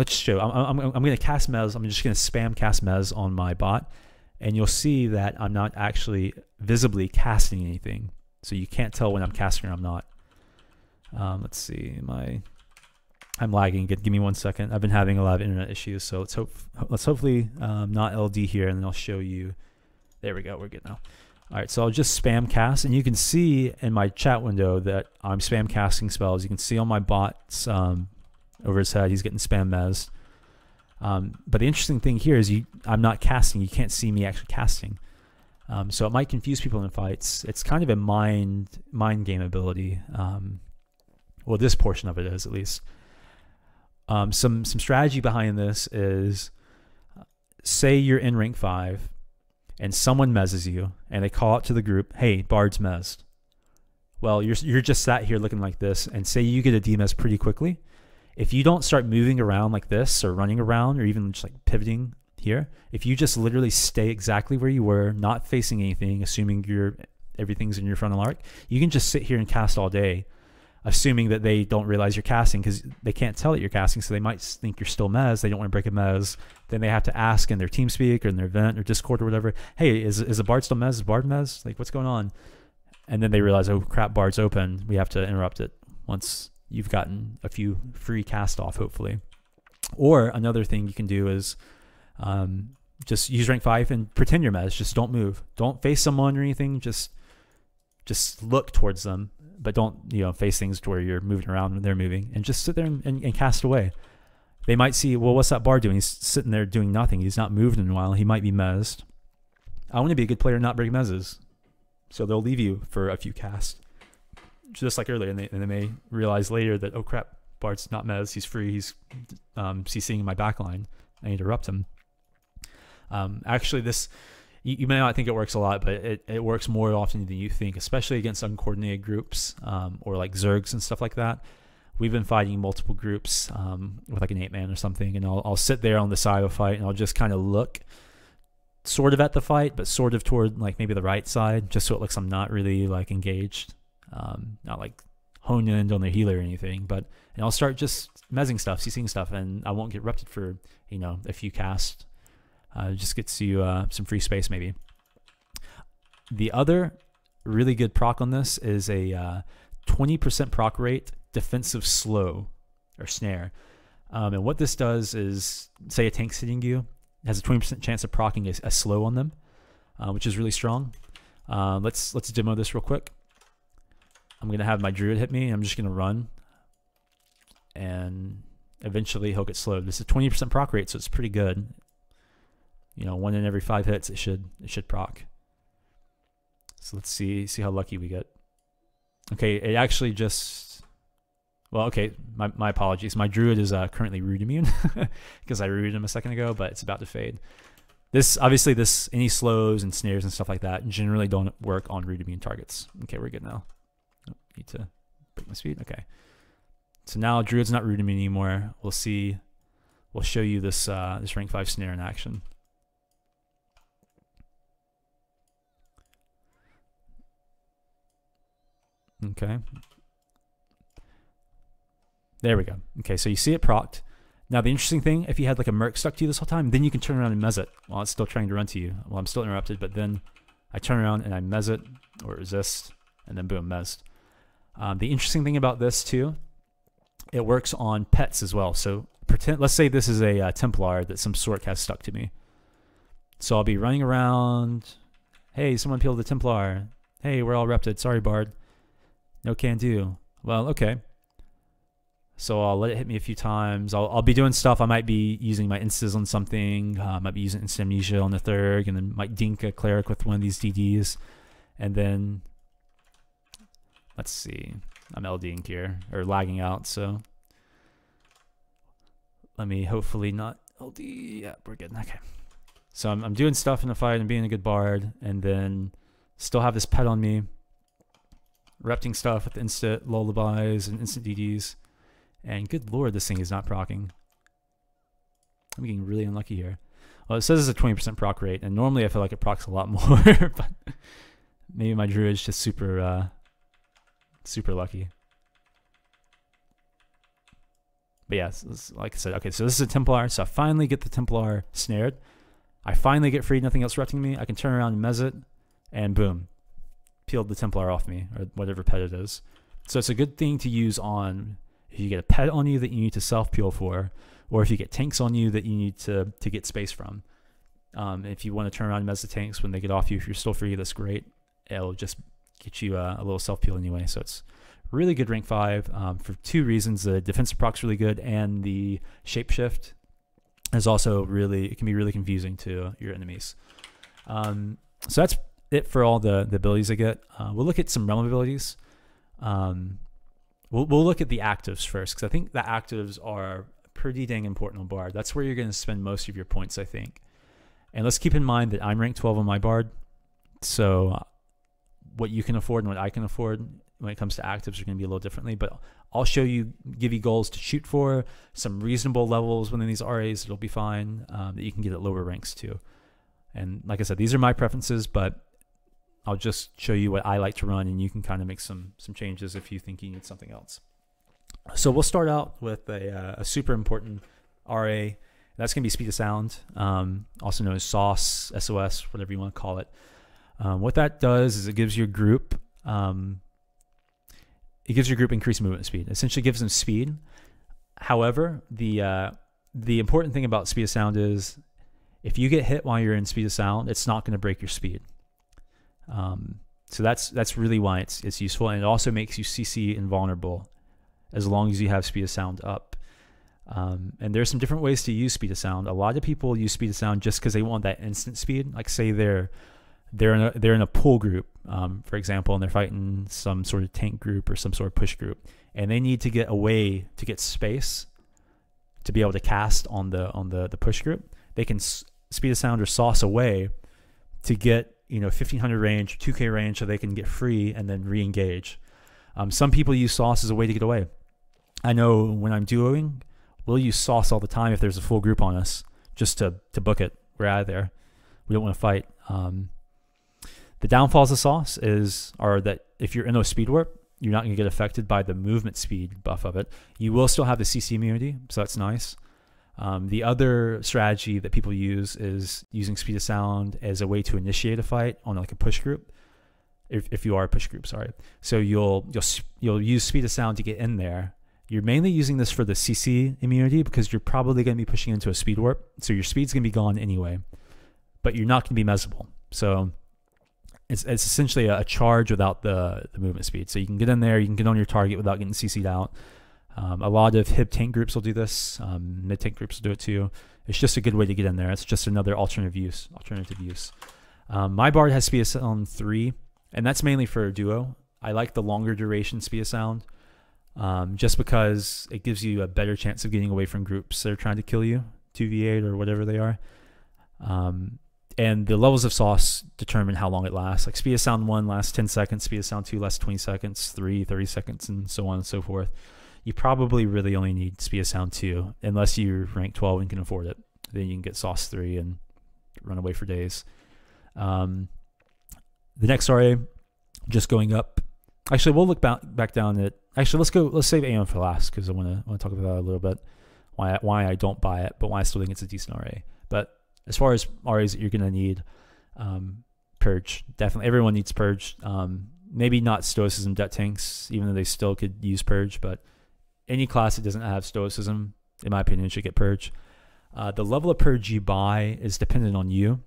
show. I'm going to cast Mez. I'm just going to spam cast Mez on my bot, and you'll see that I'm not actually visibly casting anything. So you can't tell when I'm casting or I'm not. Let's see. I'm lagging. Give me one second. I've been having a lot of internet issues. So let's hopefully not LD here, and then I'll show you. There we go. We're good now. All right, so I'll just spam cast, and you can see in my chat window that I'm spam casting spells. You can see on my bot's over his head, he's getting spam mez. But the interesting thing here is I'm not casting. You can't see me actually casting. So it might confuse people in fights. It's kind of a mind game ability. Well, this portion of it is, at least. Some strategy behind this is, say you're in rank 5, and someone mezzes you, and they call out to the group, "Hey, Bard's mezzed." Well, you're just sat here looking like this, and say you get a demez pretty quickly. If you don't start moving around like this, or running around, or even just like pivoting here, if you just literally stay exactly where you were, not facing anything, assuming everything's in your frontal arc, you can just sit here and cast all day, assuming that they don't realize you're casting, because they can't tell that you're casting, so they might think you're still mez. They don't want to break a mez. Then they have to ask in their TeamSpeak or in their event or Discord or whatever, "Hey, is a Bard still mez? Is Bard mez? Like, what's going on?" And then they realize, "Oh crap, Bard's open. We have to interrupt it," once you've gotten a few free cast off, hopefully. Or another thing you can do is just use rank 5 and pretend you're mez. Just don't move. Don't face someone or anything. Just look towards them, but don't, face things to where you're moving around when they're moving, and just sit there and cast away. They might see, well, what's that Bard doing? He's sitting there doing nothing. He's not moved in a while. He might be mezzed. I want to be a good player and not break mezzes. So they'll leave you for a few casts, just like earlier, and they may realize later that, oh crap, Bard's not mezzed. He's free. He's CCing my backline. I interrupt him. Actually, this... You may not think it works a lot, but it works more often than you think, especially against uncoordinated groups or like Zergs and stuff like that. We've been fighting multiple groups with like an 8-man or something, and I'll sit there on the side of a fight, and I'll just kind of look sort of at the fight, but sort of toward like maybe the right side, just so it looks I'm not really like engaged, not like honed in on the healer or anything, but and I'll start just mezzing stuff, CCing stuff, and I won't get interrupted for, a few casts. Just gets you some free space, maybe. The other really good proc on this is a 20% proc rate defensive slow or snare. And what this does is, say a tank's hitting you, it has a 20% chance of proccing a slow on them, which is really strong. Let's demo this real quick. I'm going to have my druid hit me, and I'm just going to run. And eventually he'll get slowed. This is a 20% proc rate, so it's pretty good. You know, 1 in every 5 hits, it should proc. So let's see how lucky we get. Okay, it actually just... Well, okay, my apologies. My druid is currently root immune because I rooted him a second ago, but it's about to fade. This, obviously, any slows and snares and stuff like that generally don't work on root immune targets. Okay, we're good now. Oh, need to break my speed. Okay. So now druid's not root immune anymore. We'll see. We'll show you this this rank 5 snare in action. Okay. There we go. Okay, so you see it procced. Now the interesting thing, if you had like a merc stuck to you this whole time, then you can turn around and mez it while it's still trying to run to you. Well, I'm still interrupted, but then I turn around and I mez it or resist, and then boom, mezed. The interesting thing about this too, it works on pets as well. So pretend, let's say this is a Templar that some Sorc has stuck to me. So I'll be running around. Hey, someone peeled the Templar. Hey, we're all repted. Sorry, Bard. No can do. Well, okay. So I'll let it hit me a few times. I'll be doing stuff. I might be using my instas on something. I might be using instant amnesia on the Thurg, and then might dink a cleric with one of these DDs. And then, let's see. I'm LDing here, or lagging out, so. Let me hopefully not LD. Yeah, we're good. Okay. So I'm doing stuff in the fight and being a good bard, and then still have this pet on me. Repting stuff with instant lullabies and instant DDs. And good lord, this thing is not proccing. I'm getting really unlucky here. Well, it says it's a 20% proc rate, and normally I feel like it procs a lot more, but maybe my druid's just super, super lucky. But yeah, like I said, okay, so this is a Templar, so I finally get the Templar snared. I finally get freed, nothing else repting me. I can turn around and mez it, and boom. Peeled the Templar off me, or whatever pet it is. So it's a good thing to use on... If you get a pet on you that you need to self-peel for, or if you get tanks on you that you need to get space from. If you want to turn around and mess the tanks when they get off you, if you're still free, that's great. It'll just get you a little self-peel anyway. So it's really good rank 5 for two reasons. The defensive proc's really good, and the shapeshift is also really, it can be really confusing to your enemies. So that's it for all the abilities I get. We'll look at some realm abilities. We'll look at the actives first, because I think the actives are pretty dang important on Bard. That's where you're going to spend most of your points, I think. And let's keep in mind that I'm rank 12 on my Bard, so what you can afford and what I can afford when it comes to actives are going to be a little differently, but I'll show you, give you goals to shoot for, some reasonable levels within these RAs, it'll be fine, that you can get at lower ranks too. And like I said, these are my preferences, but I'll just show you what I like to run, and you can kind of make some changes if you think you need something else. So we'll start out with a super important RA. That's going to be Speed of Sound, also known as Sauce, SOS, whatever you want to call it. What that does is it gives your group increased movement speed. It essentially gives them speed. However, the important thing about Speed of Sound is if you get hit while you're in Speed of Sound, it's not going to break your speed. So that's really why it's useful, and it also makes you CC invulnerable as long as you have Speed of Sound up. And there's some different ways to use Speed of Sound. A lot of people use Speed of Sound just because they want that instant speed. Like say they're in a pull group, for example, and they're fighting some sort of tank group or some sort of push group, and they need to get away to get space to be able to cast on the push group. They can Speed of Sound or Sauce away to get, you know, 1500 range, 2K range, so they can get free and then re-engage. Some people use Sauce as a way to get away. I know when I'm duoing, we'll use Sauce all the time if there's a full group on us, just to book it. We're out of there. We don't want to fight. The downfalls of Sauce are that if you're in a speed warp, you're not going to get affected by the movement speed buff of it. You will still have the CC immunity, so that's nice. The other strategy that people use is using Speed of Sound as a way to initiate a fight on like a push group, if you are a push group, sorry. So you'll use Speed of Sound to get in there, You're mainly using this for the CC immunity because you're probably going to be pushing into a speed warp. So your speed's going to be gone anyway, but you're not going to be mesable. So it's essentially a charge without the movement speed. So you can get in there, you can get on your target without getting CC'd out. A lot of hip tank groups will do this. Mid tank groups will do it too. It's just a good way to get in there. It's just another alternative use. My Bard has Speed of Sound 3, and that's mainly for duo. I like the longer duration Speed of Sound, just because it gives you a better chance of getting away from groups that are trying to kill you, 2v8 or whatever they are. And the levels of Sauce determine how long it lasts. Like Speed of Sound 1 lasts 10 seconds, Speed of Sound 2 lasts 20 seconds, 3, 30 seconds, and so on and so forth. You probably really only need Speed of Sound 2, unless you're rank 12 and can afford it. Then you can get Sauce 3 and run away for days. The next RA, just going up. Actually, we'll look back down at. Actually, let's save AM for last because I want to talk about that a little bit. Why I don't buy it, but why I still think it's a decent RA. But as far as RAs that you're gonna need, Purge, definitely. Everyone needs Purge. Maybe not Stoicism debt tanks, even though they still could use Purge, but any class that doesn't have Stoicism, in my opinion, should get Purge. The level of Purge you buy is dependent on you.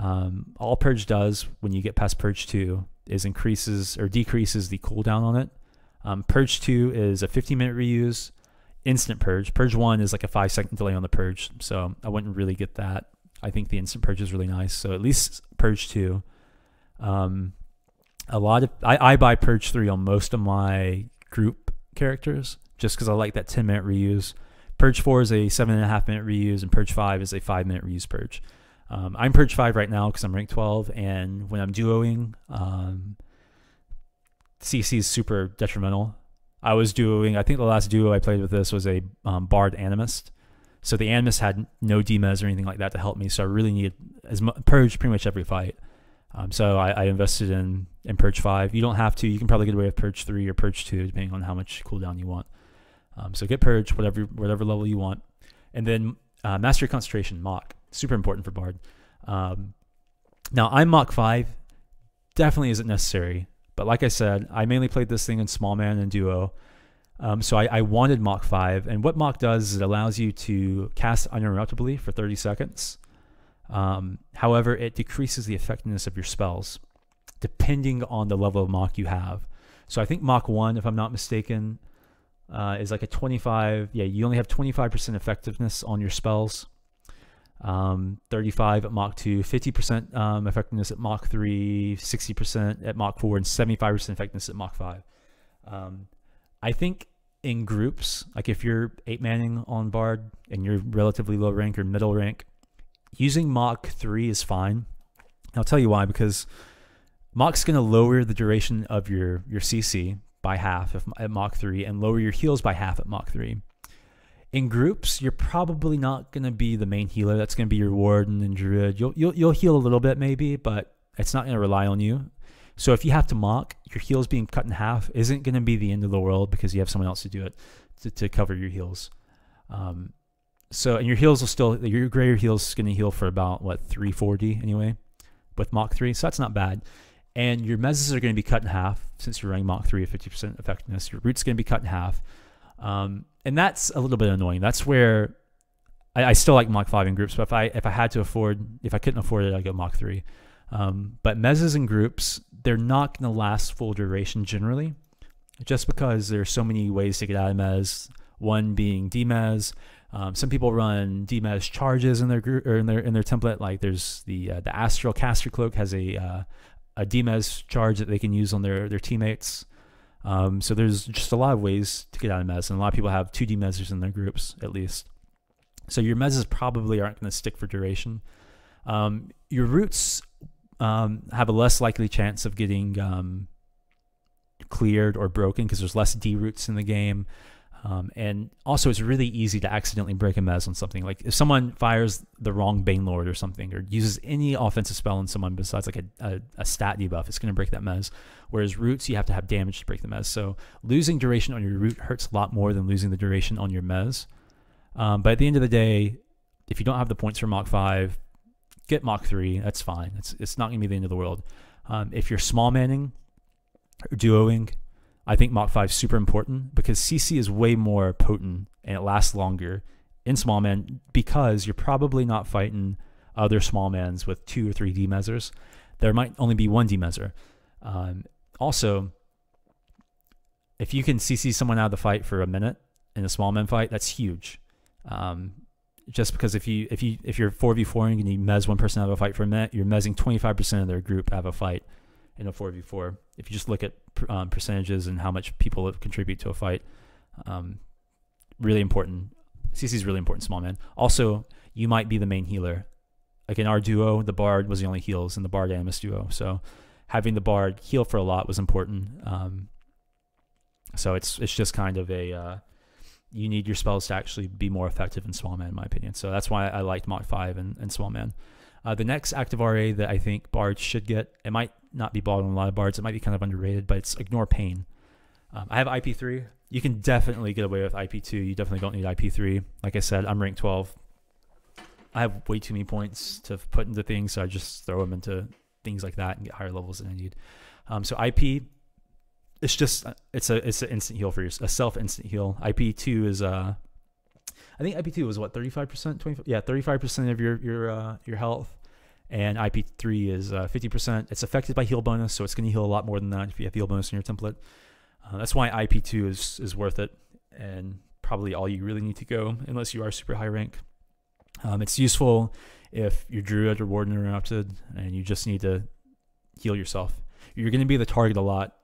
All Purge does when you get past Purge 2 is increases or decreases the cooldown on it. Purge 2 is a 15-minute reuse, instant Purge. Purge 1 is like a 5-second delay on the Purge, so I wouldn't really get that. I think the instant Purge is really nice, so at least Purge 2. I buy Purge 3 on most of my group characters just because I like that 10-minute reuse. Purge 4 is a 7.5-minute reuse, and Purge 5 is a 5-minute reuse Purge. I'm Purge 5 right now because I'm rank 12, and when I'm duoing, CC is super detrimental. I was duoing, I think the last duo I played with this was a Bard Animist. So the Animist had no DMEs or anything like that to help me, so I really needed as Purge pretty much every fight. So I invested in Purge 5. You don't have to. You can probably get away with Purge 3 or Purge 2, depending on how much cooldown you want. So get Purge, whatever level you want. And then Master Concentration, Mach. Super important for Bard. Now, I'm Mach 5. Definitely isn't necessary. But like I said, I mainly played this thing in small man and duo. So I wanted Mach 5. And what Mach does is it allows you to cast uninterruptibly for 30 seconds. However, it decreases the effectiveness of your spells depending on the level of Mach you have. So I think Mach 1, if I'm not mistaken, is like a 25. Yeah, you only have 25% effectiveness on your spells. 35 at Mach 2, 50% effectiveness at Mach 3, 60% at Mach 4, and 75% effectiveness at Mach 5. I think in groups, like if you're 8-manning on Bard and you're relatively low rank or middle rank, using Mach 3 is fine. I'll tell you why, because Mach's going to lower the duration of your CC by half at Mach 3 and lower your heals by half at Mach 3. In groups, you're probably not going to be the main healer. That's going to be your Warden and Druid. You'll heal a little bit maybe, but it's not going to rely on you. So if you have to Mach, your heals being cut in half isn't going to be the end of the world because you have someone else to do it to cover your heals. And your heals will still, your greater heals is going to heal for about, what, 340 anyway with Mach 3, so that's not bad. And your mezzes are going to be cut in half since you're running Mach 3 at 50% effectiveness. Your root's going to be cut in half. And that's a little bit annoying. That's where I still like Mach 5 in groups, but if I couldn't afford it, I'd go Mach 3. But mezzes in groups, they're not going to last full duration generally just because there's so many ways to get out of mezz, one being demezz. Some people run demezz charges in their group or in their template. Like there's the Astral Caster Cloak has a demezz charge that they can use on their teammates. So there's just a lot of ways to get out of mezz, and a lot of people have 2 demezzers in their groups at least. So your mezzes probably aren't going to stick for duration. Your roots have a less likely chance of getting cleared or broken because there's less D roots in the game. And also, it's really easy to accidentally break a mezz on something. Like if someone fires the wrong Banelord or something, or uses any offensive spell on someone besides like a stat debuff, it's going to break that mezz. Whereas roots, you have to have damage to break the mezz. So losing duration on your root hurts a lot more than losing the duration on your mezz. But at the end of the day, if you don't have the points for Mach 5, get Mach 3. That's fine. It's not going to be the end of the world. If you're small manning or duoing, I think Mach 5 is super important because CC is way more potent and it lasts longer in small man because you're probably not fighting other small mans with 2 or 3 demezers. There might only be 1 demezer. Also, if you can CC someone out of the fight for a minute in a small man fight, that's huge. Just because if you're 4v4 and you mez one person out of a fight for a minute, you're mezzing 25% of their group out of a fight in a 4v4. If you just look at percentages and how much people contribute to a fight, really important. CC is really important, small man. Also, you might be the main healer. Like in our duo, the Bard was the only heals in the Bard Animus duo. So having the Bard heal for a lot was important. So it's just kind of a you need your spells to actually be more effective in small man, in my opinion. So that's why I liked Mach 5 and small man. The next active RA that I think Bards should get, it might not be bought on a lot of Bards, it might be kind of underrated, but it's Ignore Pain. I have IP3. You can definitely get away with IP2. You definitely don't need IP3. Like I said, I'm rank 12. I have way too many points to put into things, so I just throw them into things like that and get higher levels than I need. So IP, it's an instant heal for yourself, a self instant heal. IP2 is I think IP2 was what, 35%, 25, yeah, 35% of your health, and IP3 is 50%. It's affected by heal bonus, so it's going to heal a lot more than that if you have heal bonus in your template. That's why IP2 is worth it, and probably all you really need to go, unless you are super high rank. It's useful if you're Druid or Warden interrupted, and you just need to heal yourself. You're going to be the target a lot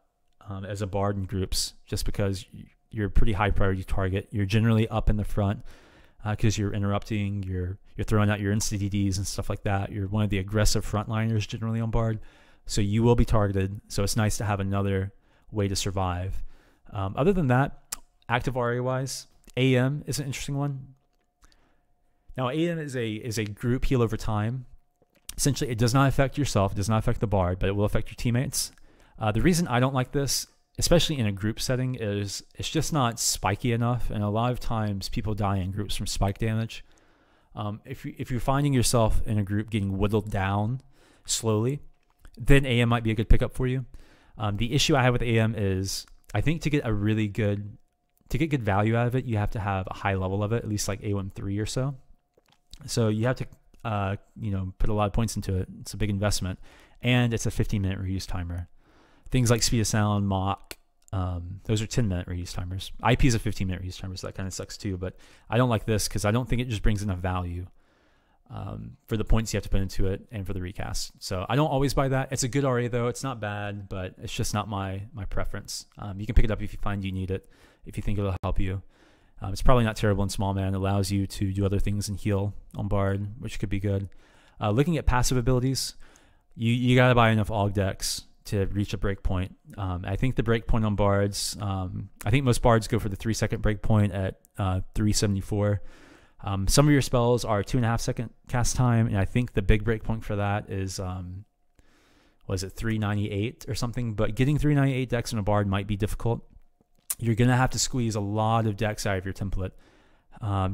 as a Bard in groups, just because you're a pretty high priority target. You're generally up in the front because you're interrupting, you're throwing out your insta-DDs and stuff like that. You're one of the aggressive frontliners generally on Bard, so you will be targeted. So it's nice to have another way to survive. Other than that, active RA-wise, AM is an interesting one. Now AM is a group heal over time. Essentially, it does not affect yourself, it does not affect the Bard, but it will affect your teammates. The reason I don't like this, especially in a group setting, is it's just not spiky enough, and a lot of times people die in groups from spike damage. If you're finding yourself in a group getting whittled down slowly, then AM might be a good pickup for you. The issue I have with AM is I think to get good value out of it, you have to have a high level of it, at least like A13 or so. So you have to put a lot of points into it. It's a big investment, and it's a 15-minute reuse timer. Things like Speed of Sound, Mach, those are 10-minute reuse timers. IP is a 15-minute reuse timer, so that kind of sucks too, but I don't like this because I don't think it just brings enough value for the points you have to put into it and for the recast. So I don't always buy that. It's a good RA though. It's not bad, but it's just not my preference. You can pick it up if you find you need it, if you think it'll help you. It's probably not terrible in small man. It allows you to do other things and heal on Bard, which could be good. Looking at passive abilities, you got to buy enough aug decks to reach a breakpoint. I think the breakpoint on Bards, I think most Bards go for the 3-second breakpoint at 374. Some of your spells are 2.5-second cast time, and I think the big breakpoint for that is, was it 398 or something? But getting 398 decks in a Bard might be difficult. You're going to have to squeeze a lot of decks out of your template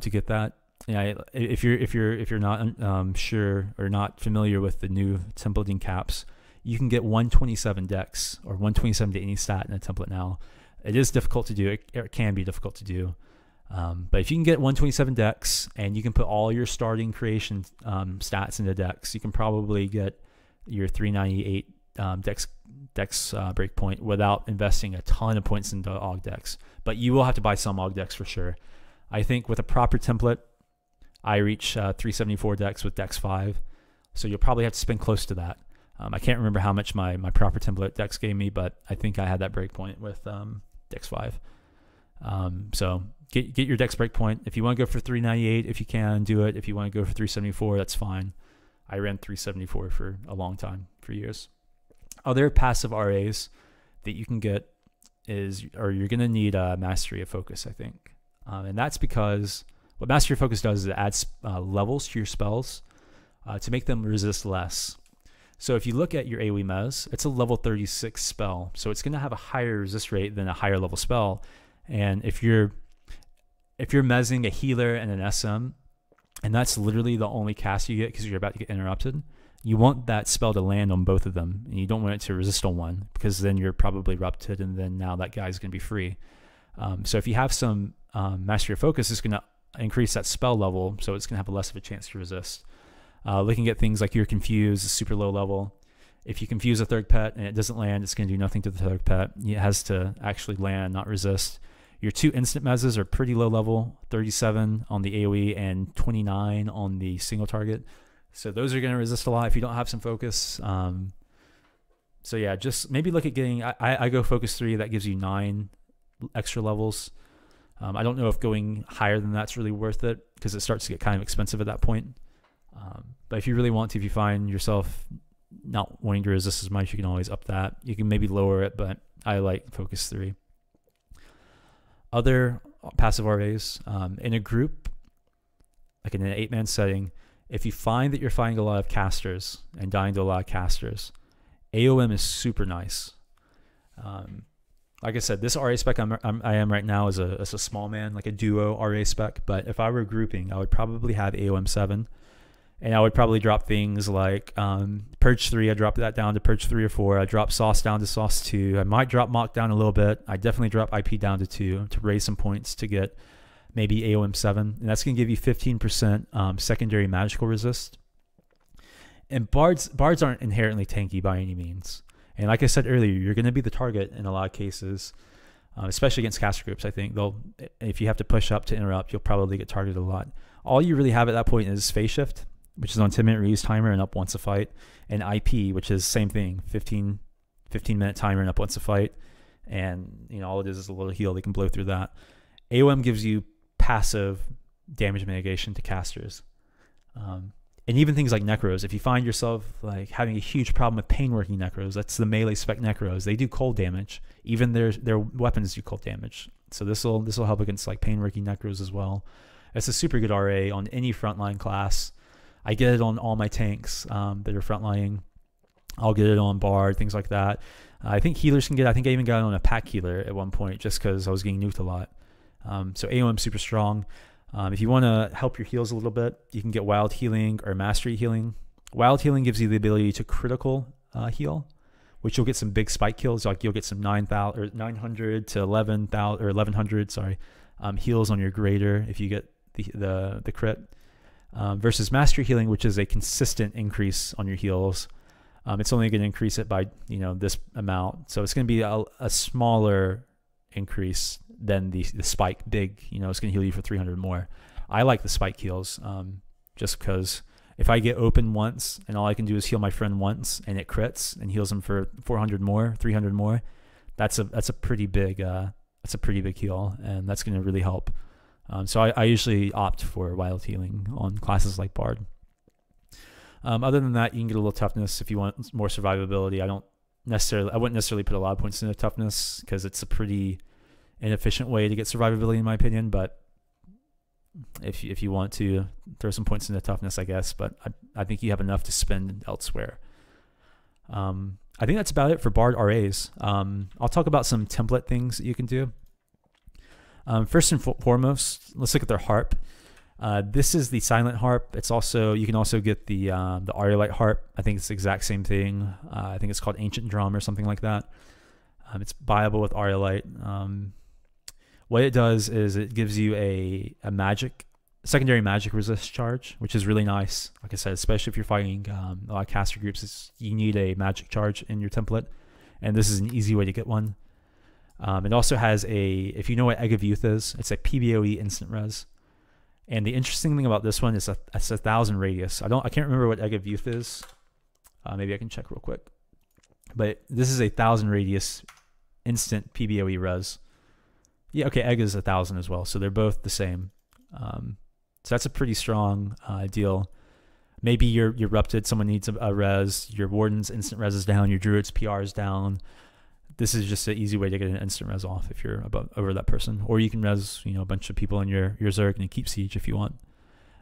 to get that. Yeah, if you're not sure or not familiar with the new templating caps, you can get 127 decks or 127 to any stat in a template now. It is difficult to do. It can be difficult to do. But if you can get 127 decks and you can put all your starting creation stats into decks, you can probably get your 398 Dex breakpoint without investing a ton of points into aug decks, but you will have to buy some aug decks for sure. I think with a proper template, I reach 374 decks with Dex 5, so you'll probably have to spend close to that. I can't remember how much my proper template Dex gave me, but I think I had that breakpoint with Dex 5. So get your Dex breakpoint. If you want to go for 398, if you can do it. If you want to go for 374, that's fine. I ran 374 for a long time, for years. Other passive RAs that you can get you're going to need a Mastery of Focus, I think. And that's because what Mastery of Focus does is it adds levels to your spells to make them resist less. So if you look at your AoE Mez, it's a level 36 spell. So it's going to have a higher resist rate than a higher level spell. And if you're mezzing a healer and an SM, and that's literally the only cast you get because you're about to get interrupted, you want that spell to land on both of them, and you don't want it to resist on one, because then you're probably rupted, and then now that guy's going to be free. So if you have some Mastery of Focus, it's going to increase that spell level, so it's going to have less of a chance to resist. Looking at things like you're confused is super low level. If you confuse a third pet and it doesn't land, it's going to do nothing to the third pet. It has to actually land, not resist. Your two instant mezzes are pretty low level, 37 on the AoE and 29 on the single target. So those are going to resist a lot if you don't have some focus. So yeah, just maybe look at getting, I go focus 3, that gives you 9 extra levels. I don't know if going higher than that's really worth it, because it starts to get kind of expensive at that point. But if you really want to, if you find yourself not wanting to resist as much, you can always up that. You can maybe lower it, but I like focus 3. Other passive RAs, in a group, like in an 8-man setting, if you find that you're finding a lot of casters and dying to a lot of casters, AOM is super nice. Like I said, this RA spec I am right now is a small man, like a duo RA spec, but if I were grouping, I would probably have AOM 7, and I would probably drop things like Purge 3, I dropped that down to Purge 3 or 4, I dropped Sauce down to Sauce 2, I might drop Mach down a little bit, I definitely drop IP down to 2 to raise some points to get maybe AOM 7, and that's going to give you 15% secondary magical resist. And bards aren't inherently tanky by any means. And like I said earlier, you're going to be the target in a lot of cases, especially against caster groups. I think if you have to push up to interrupt, you'll probably get targeted a lot. All you really have at that point is Phase Shift, which is on 10-minute reuse timer and up once a fight, and IP, which is same thing, 15-minute timer and up once a fight, and you know all it is a little heal. They can blow through that. AOM gives you passive damage mitigation to casters, and even things like necros. If you find yourself like having a huge problem with pain working necros, that's the melee spec necros. They do cold damage. Even their weapons do cold damage. So this will help against like pain working necros as well. It's a super good RA on any frontline class. I get it on all my tanks that are frontlining. I'll get it on Bard, things like that. I think healers can get. I think I even got it on a pack healer at one point just because I was getting nuked a lot. So AOM super strong. If you want to help your heals a little bit, you can get Wild Healing or Mastery Healing. Wild Healing gives you the ability to critical heal, which you'll get some big spike kills. Like you'll get some 900 to 11,000 or 1100, sorry, heals on your greater if you get the crit. Versus Mastery Healing, which is a consistent increase on your heals. It's only going to increase it by this amount, so it's going to be a smaller increase than the spike big. It's going to heal you for 300 more. I like the spike heals just because if I get open once and all I can do is heal my friend once and it crits and heals him for 400 more, 300 more, that's a pretty big heal, and that's going to really help. So I usually opt for Wild Healing on classes like Bard. Other than that, you can get a little toughness if you want more survivability. I wouldn't necessarily put a lot of points into toughness because it's a pretty inefficient way to get survivability in my opinion. But if you want to throw some points into toughness, I guess. But I think you have enough to spend elsewhere. I think that's about it for Bard RAs. I'll talk about some template things that you can do. First and foremost, let's look at their harp. This is the silent harp. It's also, you can also get the Aurulite harp. I think it's the exact same thing. I think it's called Ancient Drum or something like that. It's viable with Aurulite. What it does is it gives you a secondary magic resist charge, which is really nice. Like I said, especially if you're fighting a lot of caster groups, you need a magic charge in your template, and this is an easy way to get one. It also has if you know what Egg of Youth is, it's a PBOE instant res. And the interesting thing about this one is it's 1,000 radius. I can't remember what Egg of Youth is. Maybe I can check real quick. But this is a 1,000 radius instant PBOE res. Yeah, okay, Egg is 1,000 as well, so they're both the same. So that's a pretty strong deal. Maybe you're rupted, someone needs a res, your Warden's instant res is down, your Druid's PR is down. This is just an easy way to get an instant res off if you're over that person, or you can res a bunch of people in your Zerg and you keep siege if you want.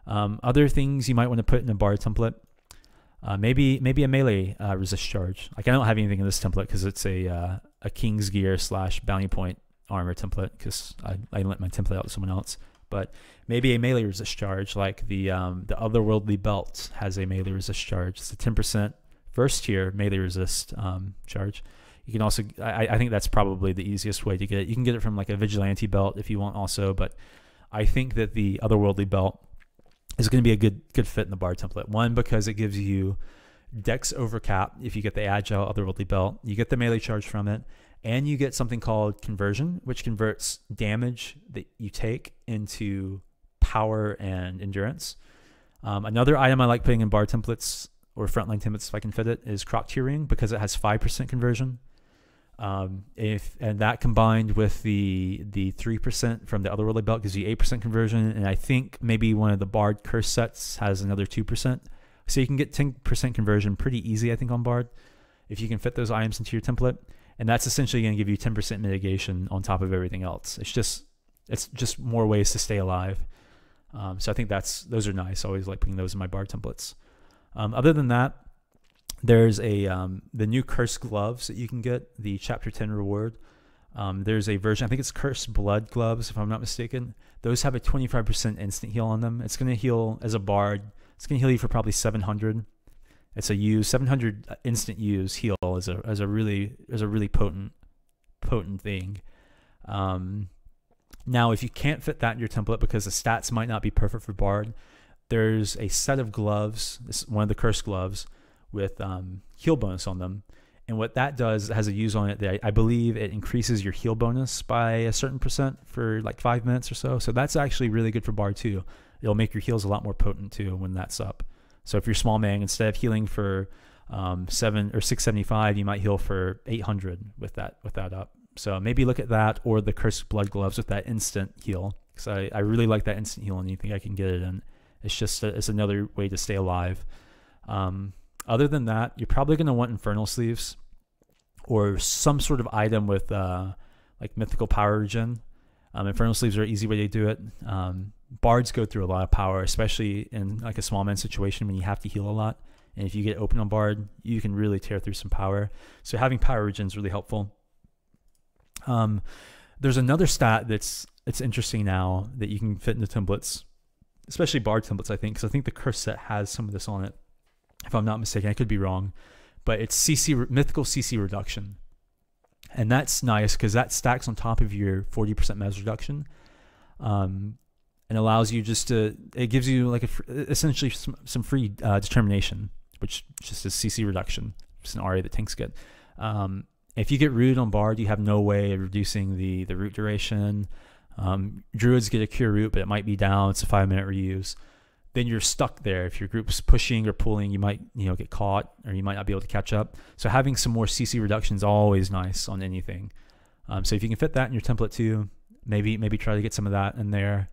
Other things you might want to put in a Bard template, maybe a melee resist charge. Like I don't have anything in this template because it's a King's Gear / Bounty Point Armor template because I lent my template out to someone else. but maybe a melee resist charge, like the Otherworldly Belt has a melee resist charge. It's a 10% first tier melee resist charge. You can also, I think that's probably the easiest way to get it. You can get it from like a Vigilante Belt if you want also, but I think that the Otherworldly Belt is going to be a good fit in the Bard template. One, because it gives you Dex overcap if you get the Agile Otherworldly Belt. You get the melee charge from it, and you get something called Conversion, which converts damage that you take into power and endurance. Another item I like putting in Bard templates or frontline templates if I can fit it is Croc-Tier Ring, because it has 5% conversion. And that combined with the 3% from the Otherworldly Belt gives you 8% conversion, and I think maybe one of the Bard curse sets has another 2%, so you can get 10% conversion pretty easy, I think, on Bard if you can fit those items into your template. And that's essentially going to give you 10% mitigation on top of everything else. It's just more ways to stay alive. So I think those are nice. I always like putting those in my Bard templates. Other than that, there's the new Cursed Gloves that you can get, the Chapter 10 reward. There's a version, I think it's Cursed Blood Gloves, if I'm not mistaken. Those have a 25% instant heal on them. It's going to heal, as a Bard, it's going to heal you for probably 700. It's a 700 instant use heal is a really potent thing. Now, if you can't fit that in your template because the stats might not be perfect for Bard, there's a set of gloves. This is one of the Cursed Gloves with heal bonus on them, and what that does, it has a use on it that I believe it increases your heal bonus by a certain % for like 5 minutes or so. So that's actually really good for Bard too. It'll make your heals a lot more potent too when that's up. So if you're small man, instead of healing for 675, you might heal for 800 with that up. So maybe look at that, or the Cursed Blood Gloves with that instant heal, because I really like that instant heal, and anything I can get it in. It's another way to stay alive. Other than that, you're probably going to want Infernal Sleeves or some sort of item with like mythical power regen. Infernal Sleeves are an easy way to do it. Bards go through a lot of power, especially in like a small man situation when you have to heal a lot. And if you get open on Bard, you can really tear through some power. So having power regen is really helpful. There's another stat that's interesting now that you can fit into templates, especially Bard templates, I think, because I think the curse set has some of this on it. If I'm not mistaken, I could be wrong, but it's mythical CC reduction. And that's nice because that stacks on top of your 40% mez reduction, and allows you just to, it gives you like essentially some free determination, which just is CC reduction. It's an RA that tanks get. If you get rooted on Bard, you have no way of reducing the root duration. Druids get a cure root, but it might be down. It's a 5-minute reuse. Then you're stuck there. If your group's pushing or pulling, you might get caught, or you might not be able to catch up. So having some more CC reduction is always nice on anything. So if you can fit that in your template too, maybe try to get some of that in there.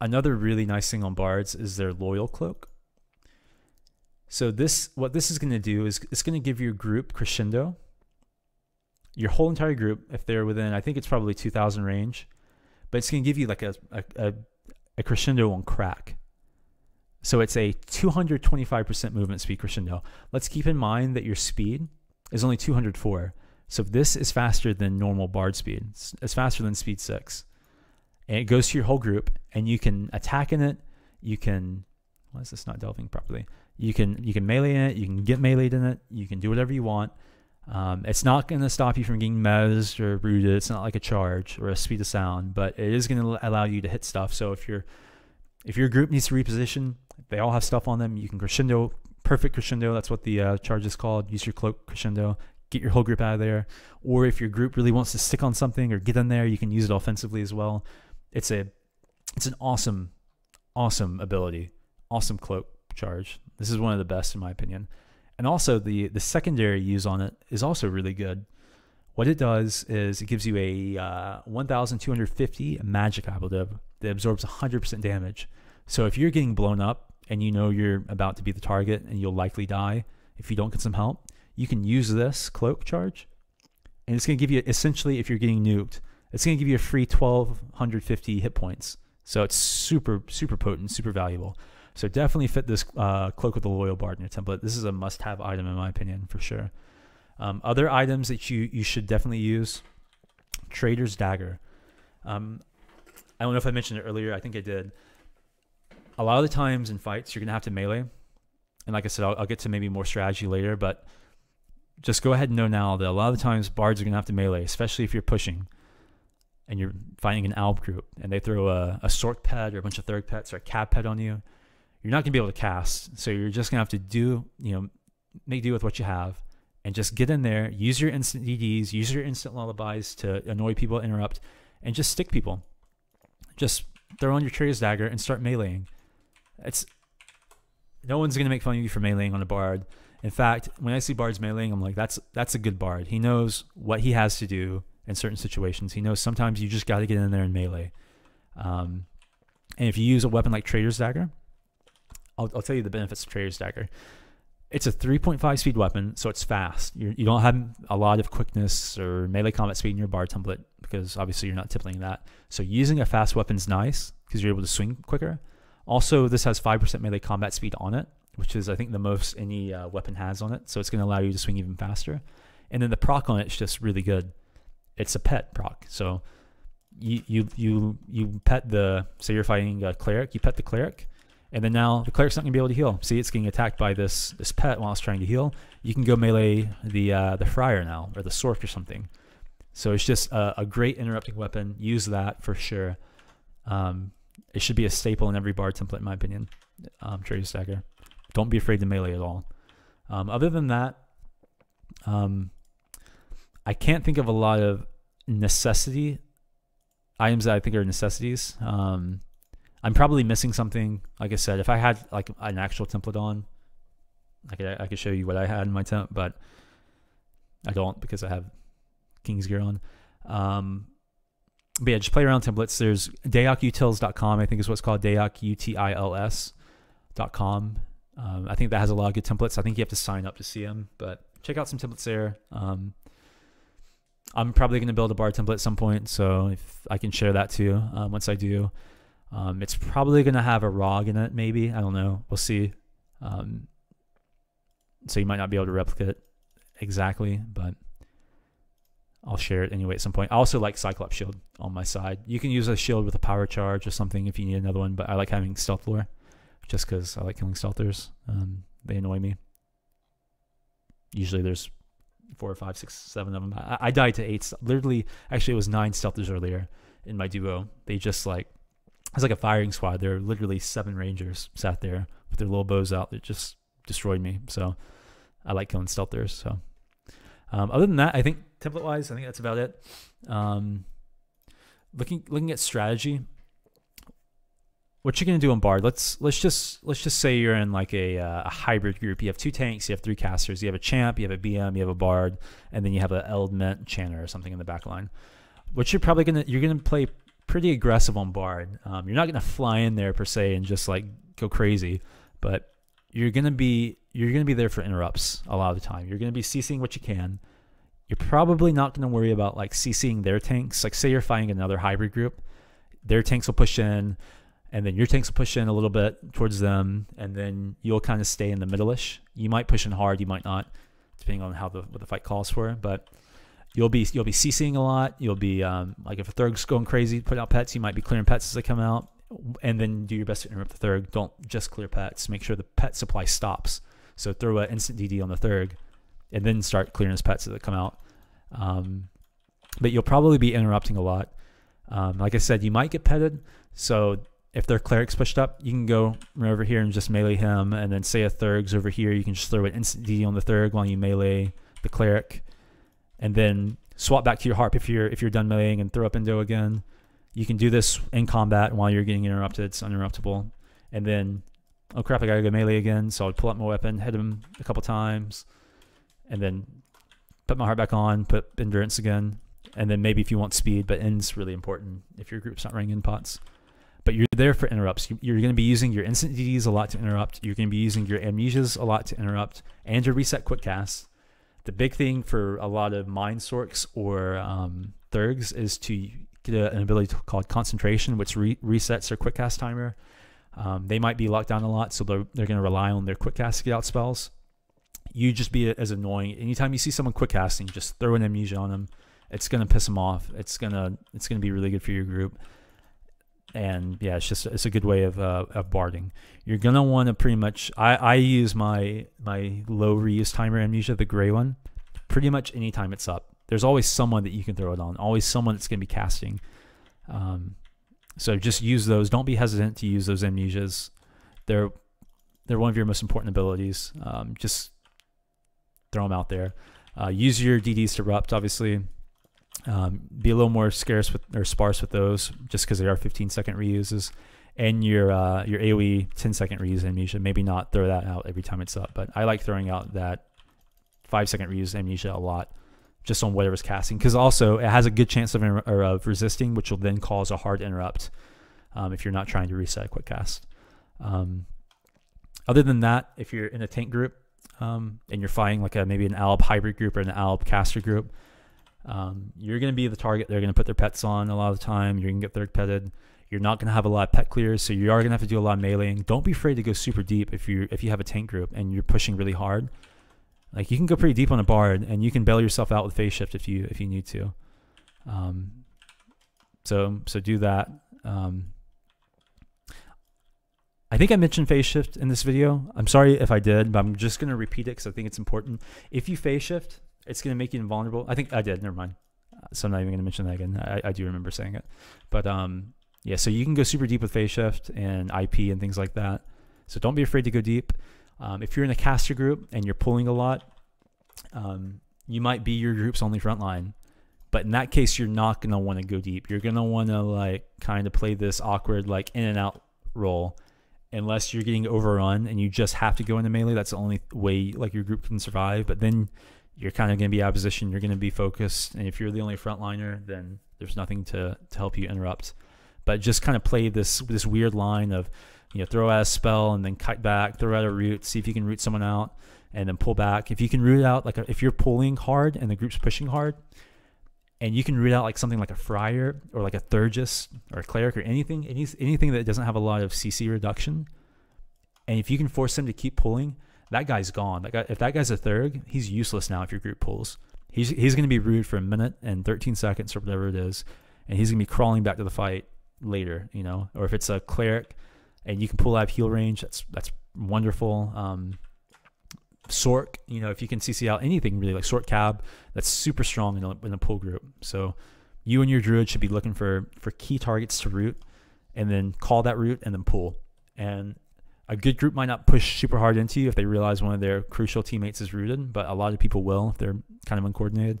Another really nice thing on Bards is their Loyal Cloak. So what this is going to do is it's going to give your group Crescendo. Your whole entire group, if they're within, I think it's probably 2,000 range, but it's going to give you like a Crescendo on crack. So it's a 225% movement speed Crescendo. Let's keep in mind that your speed is only 204. So this is faster than normal Bard speed. It's faster than speed 6. And it goes to your whole group, and you can attack in it. You can, why is this not delving properly? You can melee in it. You can get meleeed in it. You can do whatever you want. It's not going to stop you from getting mezzed or rooted. It's not like a charge or a speed of sound, but it is going to allow you to hit stuff. So if your group needs to reposition, they all have stuff on them. You can Crescendo, perfect Crescendo. That's what the charge is called. Use your Cloak Crescendo. Get your whole group out of there. Or if your group really wants to stick on something or get in there, you can use it offensively as well. It's an awesome, awesome ability. Awesome Cloak charge. This is one of the best in my opinion. And also the secondary use on it is also really good. What it does is it gives you a 1,250 magic ablative that absorbs 100% damage. So if you're getting blown up and you're about to be the target and you'll likely die if you don't get some help, you can use this Cloak charge, and it's going to give you, essentially, if you're getting nuked, it's going to give you a free 1,250 hit points. So it's super, super potent, super valuable. So definitely fit this Cloak with the Loyal Bard in your template. This is a must-have item in my opinion for sure. Other items that you should definitely use: Trader's Dagger. I don't know if I mentioned it earlier. I think I did. A lot of the times in fights, you're going to have to melee. And like I said, I'll get to maybe more strategy later, but just go ahead and know now that a lot of the times bards are going to have to melee, especially if you're pushing and you're fighting an alp group and they throw a Sorc pet or a bunch of Thurg pets or a Cat pet on you. You're not going to be able to cast, so you're just going to have to do, you know, make do with what you have and just get in there, use your instant DDs, use your instant lullabies to annoy people, interrupt, and just stick people. Just throw on your Trader's Dagger and start meleeing. It's, no one's going to make fun of you for meleeing on a bard. In fact, when I see bards meleeing, I'm like, that's a good bard. He knows what he has to do in certain situations. He knows sometimes you just got to get in there and melee. And if you use a weapon like Trader's Dagger, I'll tell you the benefits of Trader's Dagger. It's a 3.5 speed weapon, so it's fast. You don't have a lot of quickness or melee combat speed in your bard template because obviously you're not tippling that. So using a fast weapon's nice because you're able to swing quicker. Also, this has 5% melee combat speed on it, which is, I think, the most any weapon has on it. So it's going to allow you to swing even faster. And then the proc on it's just really good. It's a pet proc. So you pet the, say you're fighting a cleric, you pet the cleric, and then now the cleric's not going to be able to heal. See, it's getting attacked by this pet while it's trying to heal. You can go melee the friar now, or the Sorc or something. So it's just a great interrupting weapon. Use that for sure. It should be a staple in every bard template, in my opinion. Trader's Dagger. Don't be afraid to melee at all. Other than that, I can't think of a lot of necessity items that I think are necessities. I'm probably missing something. Like I said, if I had like an actual template on, I could show you what I had in my temp, but I don't because I have King's Gear on. But yeah, just play around templates. There's dayocutils.com, I think is what's called, dayocutils.com. I think that has a lot of good templates. I think you have to sign up to see them, but check out some templates there. I'm probably going to build a bard template at some point, so if I can share that too once I do. It's probably going to have a ROG in it, maybe. I don't know. We'll see. So you might not be able to replicate it exactly, but I'll share it anyway at some point. I also like Cyclops Shield on my side. You can use a shield with a power charge or something if you need another one, but I like having Stealth Lore just because I like killing Stealthers. They annoy me. Usually there's 4, 5, 6, 7 of them. I died to 8. Literally, actually, it was 9 Stealthers earlier in my duo. They just like... It's like a firing squad. There are literally 7 rangers sat there with their little bows out that just destroyed me. So I like killing stealthers. So other than that, I think template-wise, I think that's about it. Looking at strategy, what you're gonna do on Bard? Let's just say you're in like a hybrid group. You have 2 tanks, you have 3 casters, you have a champ, you have a BM, you have a Bard, and then you have an Eldment Chanter or something in the back line. What you're probably gonna play pretty aggressive on Bard. You're not going to fly in there per se and just like go crazy, but you're going to be there for interrupts a lot of the time. You're going to be CCing what you can. You're probably not going to worry about like CCing their tanks. Like say you're fighting another hybrid group, their tanks will push in and then your tanks will push in a little bit towards them. And then you'll kind of stay in the middle-ish. You might push in hard. You might not, depending on how what the fight calls for, but you'll be CCing a lot. You'll be like if a Thurg's going crazy, putting out pets, you might be clearing pets as they come out, and then do your best to interrupt the Thurg. Don't just clear pets. Make sure the pet supply stops. So throw an instant DD on the Thurg, and then start clearing his pets as they come out. But you'll probably be interrupting a lot. Like I said, you might get petted. So if their cleric's pushed up, you can go over here and just melee him, and then say a Thurg's over here, you can just throw an instant DD on the Thurg while you melee the cleric. And then swap back to your harp if you're done meleeing and throw up Endo again. You can do this in combat while you're getting interrupted. It's uninterruptible. And then, oh crap, I gotta go melee again. So I'll pull up my weapon, hit him a couple times, and then put my harp back on, put endurance again. And then maybe if you want speed, but end's really important if your group's not running in pots. But you're there for interrupts. You're going to be using your instant DDs a lot to interrupt. You're going to be using your amnesias a lot to interrupt, and your reset quick cast. The big thing for a lot of Mind Sorcs or Thurgs is to get an ability called Concentration, which resets their quick cast timer. They might be locked down a lot, so they're going to rely on their quick cast to get out spells. You just be as annoying. Anytime you see someone quick casting, just throw an amnesia on them. It's going to piss them off. It's going to be really good for your group. And yeah, it's just, it's a good way of barding. You're gonna want to pretty much, I use my low reuse timer Amnesia, the gray one, pretty much anytime it's up. There's always someone that you can throw it on, always someone that's gonna be casting. So just use those. Don't be hesitant to use those Amnesias. They're one of your most important abilities. Just throw them out there. Use your DDs to erupt, obviously. Be a little more sparse with those, just because they are 15-second reuses, and your AoE 10-second reuse Amnesia. Maybe not throw that out every time it's up, but I like throwing out that 5-second reuse Amnesia a lot, just on whatever's casting, because also it has a good chance of resisting, which will then cause a hard interrupt if you're not trying to reset a quick cast. Other than that, if you're in a tank group and you're fighting like maybe an Alb hybrid group or an Alb caster group, you're going to be the target. They're going to put their pets on a lot of the time. You're going to get third petted. You're not going to have a lot of pet clears, so you are going to have to do a lot of meleeing. Don't be afraid to go super deep if you have a tank group and you're pushing really hard. Like, you can go pretty deep on a bard, and you can bail yourself out with phase shift if you need to. So do that. I think I mentioned phase shift in this video. I'm sorry if I did, but I'm just going to repeat it because I think it's important. If you phase shift, it's going to make you invulnerable. I think I did. Never mind. So I'm not even going to mention that again. I do remember saying it. But yeah, so you can go super deep with phase shift and IP and things like that. So don't be afraid to go deep. If you're in a caster group and you're pulling a lot, you might be your group's only frontline. But in that case, you're not going to want to go deep. You're going to want to like kind of play this awkward like in and out role, unless you're getting overrun and you just have to go into melee. That's the only way like your group can survive. But then you're kind of going to be out of position. You're going to be focused. And if you're the only frontliner, then there's nothing to help you interrupt. But just kind of play this weird line of, you know, throw out a spell and then kite back, throw out a root, see if you can root someone out, and then pull back. If you can root out, like if you're pulling hard and the group's pushing hard, and you can root out like something like a friar or like a Thurgist or a cleric or anything that doesn't have a lot of CC reduction. And if you can force them to keep pulling, that guy's gone. That guy, if that guy's a Thurg, he's useless now if your group pulls. He's going to be rooted for a minute and 13 seconds or whatever it is, and he's going to be crawling back to the fight later, you know. Or if it's a cleric and you can pull out of heal range, that's wonderful. Sorc, you know, if you can CC out anything really, like Sorc Cab, that's super strong in a pull group. So you and your druid should be looking for key targets to root, and then call that root and then pull. And a good group might not push super hard into you if they realize one of their crucial teammates is rooted, but a lot of people will if they're kind of uncoordinated,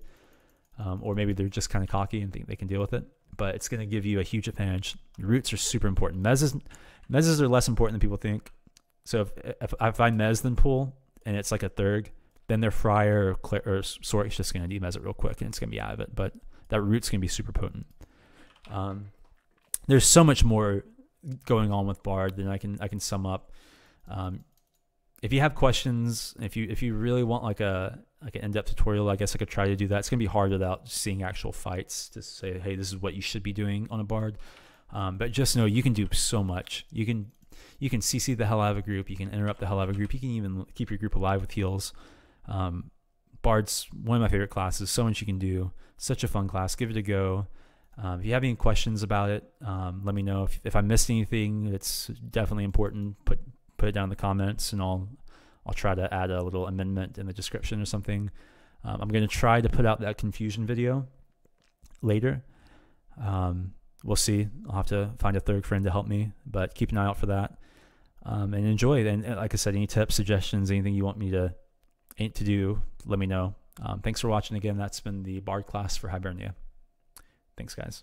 or maybe they're just kind of cocky and think they can deal with it. But it's going to give you a huge advantage. Roots are super important. Mezzes are less important than people think. So if I mez then pull, and it's like a Thurg, then their friar or Soric's just going to demez it real quick, and it's going to be out of it. But that root's going to be super potent. There's so much more going on with Bard than I can sum up. If you have questions, if you really want like an in-depth tutorial, I guess I could try to do that. It's going to be hard without seeing actual fights to say, hey, this is what you should be doing on a Bard. But just know you can do so much. You can CC the hell out of a group. You can interrupt the hell out of a group. You can even keep your group alive with heals. Bard's one of my favorite classes. So much you can do. Such a fun class. Give it a go. If you have any questions about it, let me know. If I missed anything that's definitely important, put it down in the comments, and I'll try to add a little amendment in the description or something. I'm going to try to put out that confusion video later. We'll see. I'll have to find a third friend to help me, but keep an eye out for that, and enjoy it. And like I said, any tips, suggestions, anything you want me to do, let me know. Thanks for watching again. That's been the Bard class for Hibernia. Thanks, guys.